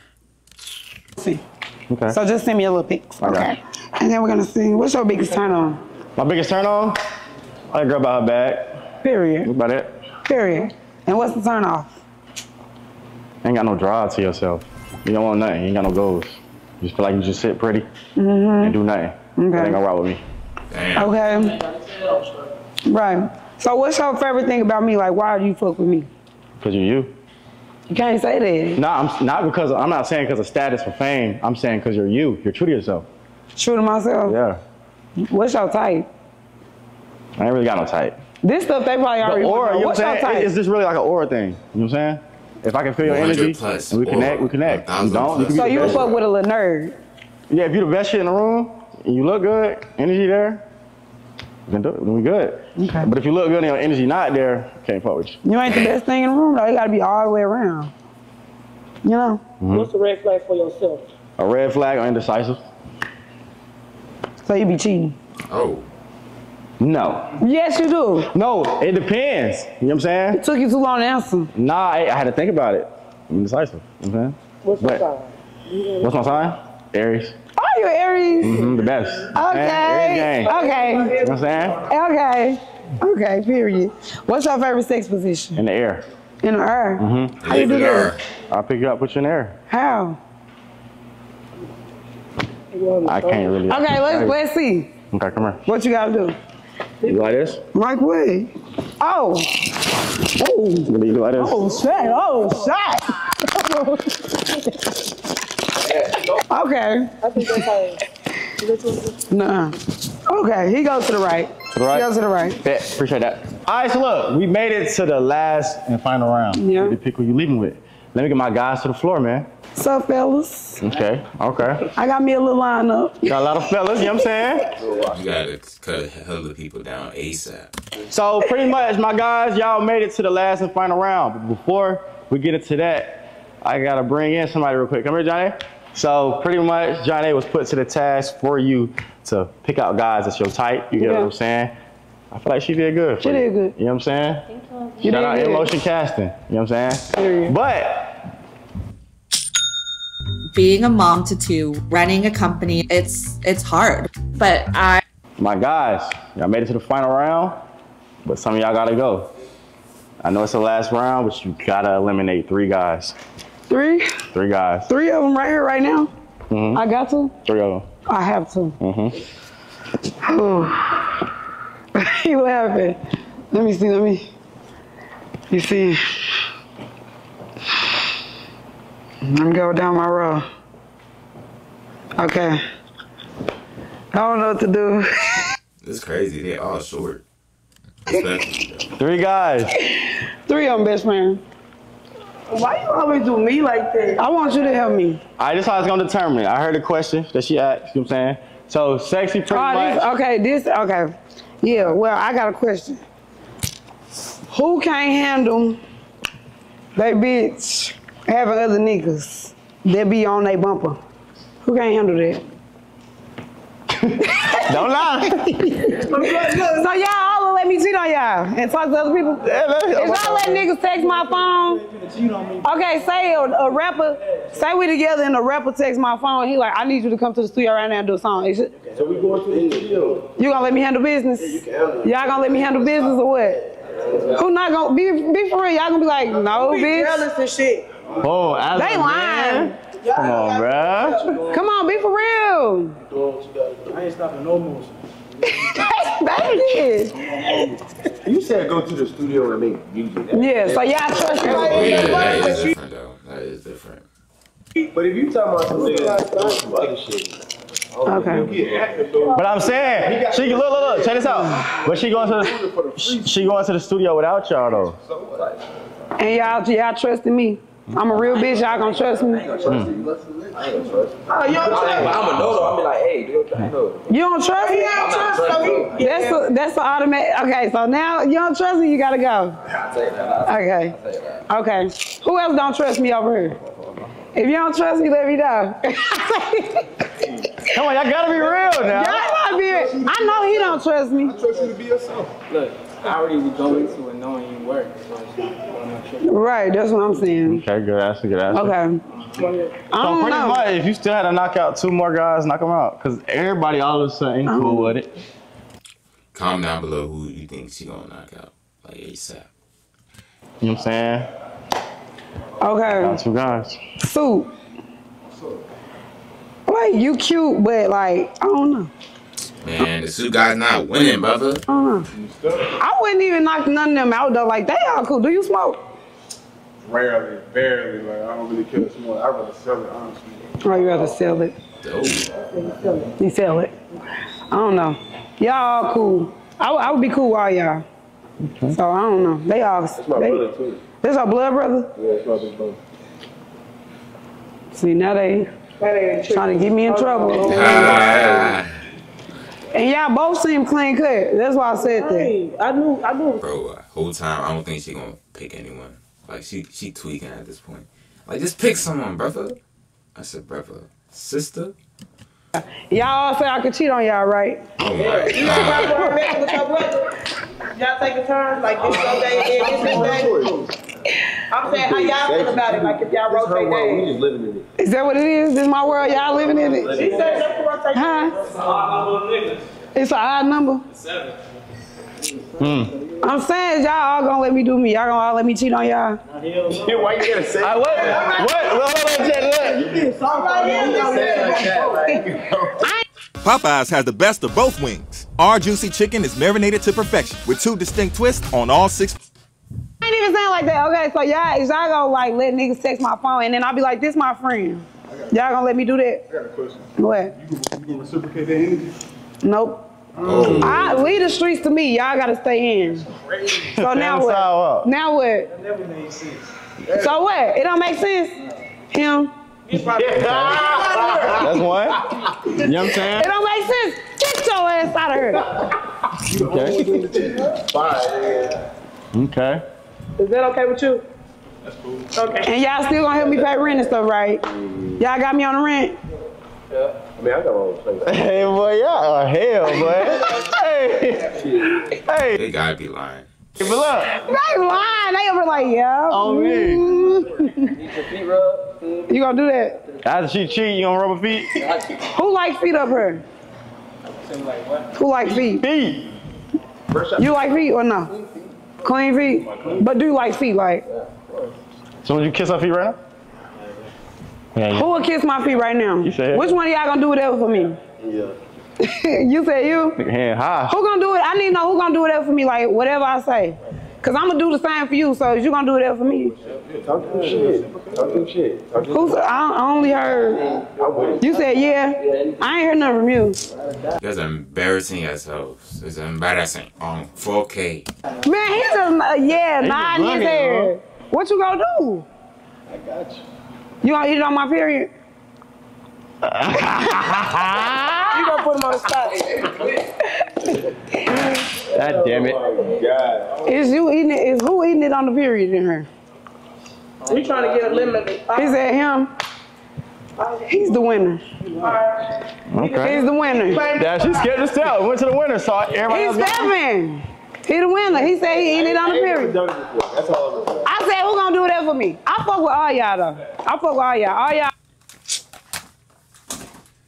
See. Okay. So just send me a little pics. Okay. okay. And then we're gonna see. What's your biggest turn on? My biggest turn on? I like a girl about her bag. Period. That's about it. Period. And what's the turn off? Ain't got no drive to yourself. You don't want nothing. You ain't got no goals. You just feel like you just sit pretty mm-hmm. and do nothing. Okay. That ain't gonna rock with me. Damn. Okay. Right. So what's your favorite thing about me? Like, why do you fuck with me? Because you're you. You can't say that. No, nah, I'm not because, I'm not saying because of status or fame. I'm saying because you're you. You're true to yourself. True to myself? Yeah. What's your type? I ain't really got no type. This stuff they probably already know. What's your type? Is this really like an aura thing? You know what I'm saying? If I can feel your energy, plus, and we connect, we connect. You don't, you can so you would fuck with a little nerd. Yeah, if you the best shit in the room, and you look good, energy there, then, do it, then we good. Okay. But if you look good and your energy not there, can't fuck with you. You ain't the best thing in the room, though. You gotta be all the way around. You know? Mm-hmm. What's a red flag for yourself? A red flag or indecisive. So you be cheating? Oh. No. Yes, you do. No, it depends. You know what I'm saying? It took you too long to answer. Nah, I, I had to think about it. I'm indecisive. You know what I'm saying? What's your sign? What's my sign? Aries. Oh, you're Aries? Mm-hmm, the best. Okay. Okay. You know what I'm saying? Okay. Okay, period. What's your favorite sex position? In the air. In the air? Mm-hmm. How you do that? I'll pick you up, put you in the air. How? I can't really. Okay, let's, let's see. Okay, come here. What you gotta do? You like this? Like what? Oh. Oh. You like this? Oh, shit. Oh, shit. Okay. I think that's how. Nah. Okay, he goes to the right. To the right? He goes to the right. Bet. Appreciate that. All right, so look, we made it to the last and final round. Yeah. You pick who you leaving with. Let me get my guys to the floor, man. What's up, fellas? Okay, okay. I got me a little lineup. Got a lot of fellas, you know what I'm saying? You gotta cut a hell of people down ASAP. So pretty much, my guys, y'all made it to the last and final round. But before we get into that, I gotta bring in somebody real quick. Come here, Johnny. So pretty much, Johnny was put to the task for you to pick out guys that's your type. You get yeah. what I'm saying? I feel like she did good. She did good. You know what I'm saying? Thank you. Shout out Emotion Casting. You know what I'm saying? Period. But being a mom to two, running a company, it's it's hard. But I my guys, y'all made it to the final round, but some of y'all gotta go. I know it's the last round, but you gotta eliminate three guys. Three? Three guys. Three of them right here, right now. Mm-hmm. I got to. Three of them. I have to. Mm-hmm. He laughing. Let me see, let me. You see. Let me go down my row. Okay. I don't know what to do. This is crazy. They all short. Three guys. Three of them, best man. Why you always do me like that? I want you to help me. I just thought it's gonna determine it. I heard a question that she asked, you know what I'm saying? So sexy pretty oh, much. This, okay, this okay. Yeah, well, I got a question. Who can't handle they bitch having other niggas that be on they bumper? Who can't handle that? Don't lie. So y'all all will let me cheat on y'all and talk to other people? If y'all let niggas text my phone, okay, say a, a rapper, say we together and a rapper texts my phone, he like, I need you to come to the studio right now and do a song. So we going to the studio. You gonna let me handle business? Y'all gonna let me handle business or what? Who not gonna, be, be for real, y'all gonna be like, no, bitch. Jealous and shit. Oh, Alex, they lying. Man. Come on, bruh. Come on, be for real. I ain't stopping no motion. That's it. You said go to the studio and make music. Yeah, so y'all trust me. That is different. But if you talking about something like some other shit. Okay. But I'm saying, she look, look, look, check this out. But she going to the, she going to the studio without y'all though. And y'all, y'all trusting me. I'm a real bitch. Y'all gonna trust me? I ain't gonna trust you. Mm. I ain't gonna trust you. Oh, you don't trust me? But I'm a no. I'm be like, hey, you don't You don't trust me? I don't trust me. That's a, that's the automatic. Okay, so now you don't trust me. You gotta go. I'll tell you that. Okay. I'll tell you that. Okay. Who else don't trust me over here? If you don't trust me, let me know. Come on, y'all gotta be real now. Y'all gotta be real. I know he don't trust me. I trust you to be yourself. Look, I already would go into it knowing you work. Right, that's what I'm saying. Okay, good answer, good answer. Okay. So I pretty know. much, if you still had to knock out two more guys, knock them out. Because everybody all of a sudden cool know. with it. Comment down below who you think she gonna knock out. Like ASAP. You know what I'm saying? Okay. Got two guys. Soup. Wait, you cute, but like, I don't know. Man, the suit guy's not winning, brother. Uh-huh. I wouldn't even knock none of them out, though. Like, they all cool. Do you smoke? Rarely, barely. Like, I don't really care to smoke. I'd rather sell it, honestly. Oh, you rather sell it? Dope. You sell it. I don't know. Y'all all cool. I, I would be cool with all y'all. Okay. So, I don't know. They all... That's my they, brother, too. That's our blood brother? Yeah, that's my big brother. See, now they trying to get me in trouble. Ah. And y'all both seem clean cut. That's why I said that. I knew, I knew. Bro, whole time I don't think she gonna pick anyone. Like she, she tweaking at this point. Like just pick someone, brother. I said, brother, sister. Y'all all say I could cheat on y'all, right? Oh my God. Y'all take a turn like this day and this day. I'm saying how y'all feel about it, like if y'all rotate days. We just living in it. Is that what it is? This my world, y'all living in it? She said that's the rotation. Huh? It's an odd number of niggas. It's an odd number? It's seven. Mm. I'm saying y'all all gonna let me do me. Y'all gonna all let me cheat on y'all. Why you gotta say that? What? What? What? What? Popeyes has the best of both wings. Our juicy chicken is marinated to perfection with two distinct twists on all six. I ain't even saying like that. Okay, so y'all, y'all gonna like let niggas text my phone and then I'll be like, this my friend. Y'all gonna let me do that? I got a question. What? You gonna, you gonna reciprocate that energy? Nope. Oh. I leave the streets to me. Y'all gotta stay in. That's crazy. So now what? Up. Now what? That never made sense. So what? It don't make sense? Him? That's what? You know what I'm saying? It don't make sense. Get your ass out of here. Okay. Bye. Okay. Is that okay with you? That's cool. Okay. And y'all still gonna help me pay rent and stuff, right? Y'all got me on the rent? Yeah. I mean, I got my own place. Hey, boy, y'all are hell, boy. Hey. Hey. They gotta be lying. Hey, but look. They lying. They over like, yeah. On me. You gonna do that? After she cheat, you gonna rub her feet? Who likes feet up here? Like what? Who likes feet? Feet. You like feet or no? Clean feet? But do you like feet, like? Yeah, of course. So would you kiss her feet right now? Yeah, yeah. Who will kiss my feet right now? You said. Which one of y'all gonna do whatever for me? Yeah. You said you? Hand high. Who gonna do it? I need to know who gonna do whatever for me, like whatever I say. Cause I'm gonna do the same for you, so you gonna do whatever for me. Talk to shit. Talk to shit. Who's, I, I only heard, you said yeah. I ain't heard nothing from you. That's embarrassing yourselves. It's embarrassing on four K. Man, he's just, yeah, nine in his hair. What you gonna do? I got you. You gonna eat it on my period? You gonna put him on the spot. God damn it. Oh God. Is you eating it? Is who eating it on the period in her? We oh trying to get a limit. Is that him? He's the winner. Okay. He's the winner. Yeah, she skipped us out. Went to the winner, so everybody He's else seven. He the winner. He said he eating it on the period. That's all I said, who gonna do that for me? I fuck with all y'all though. I fuck with all y'all. All y'all.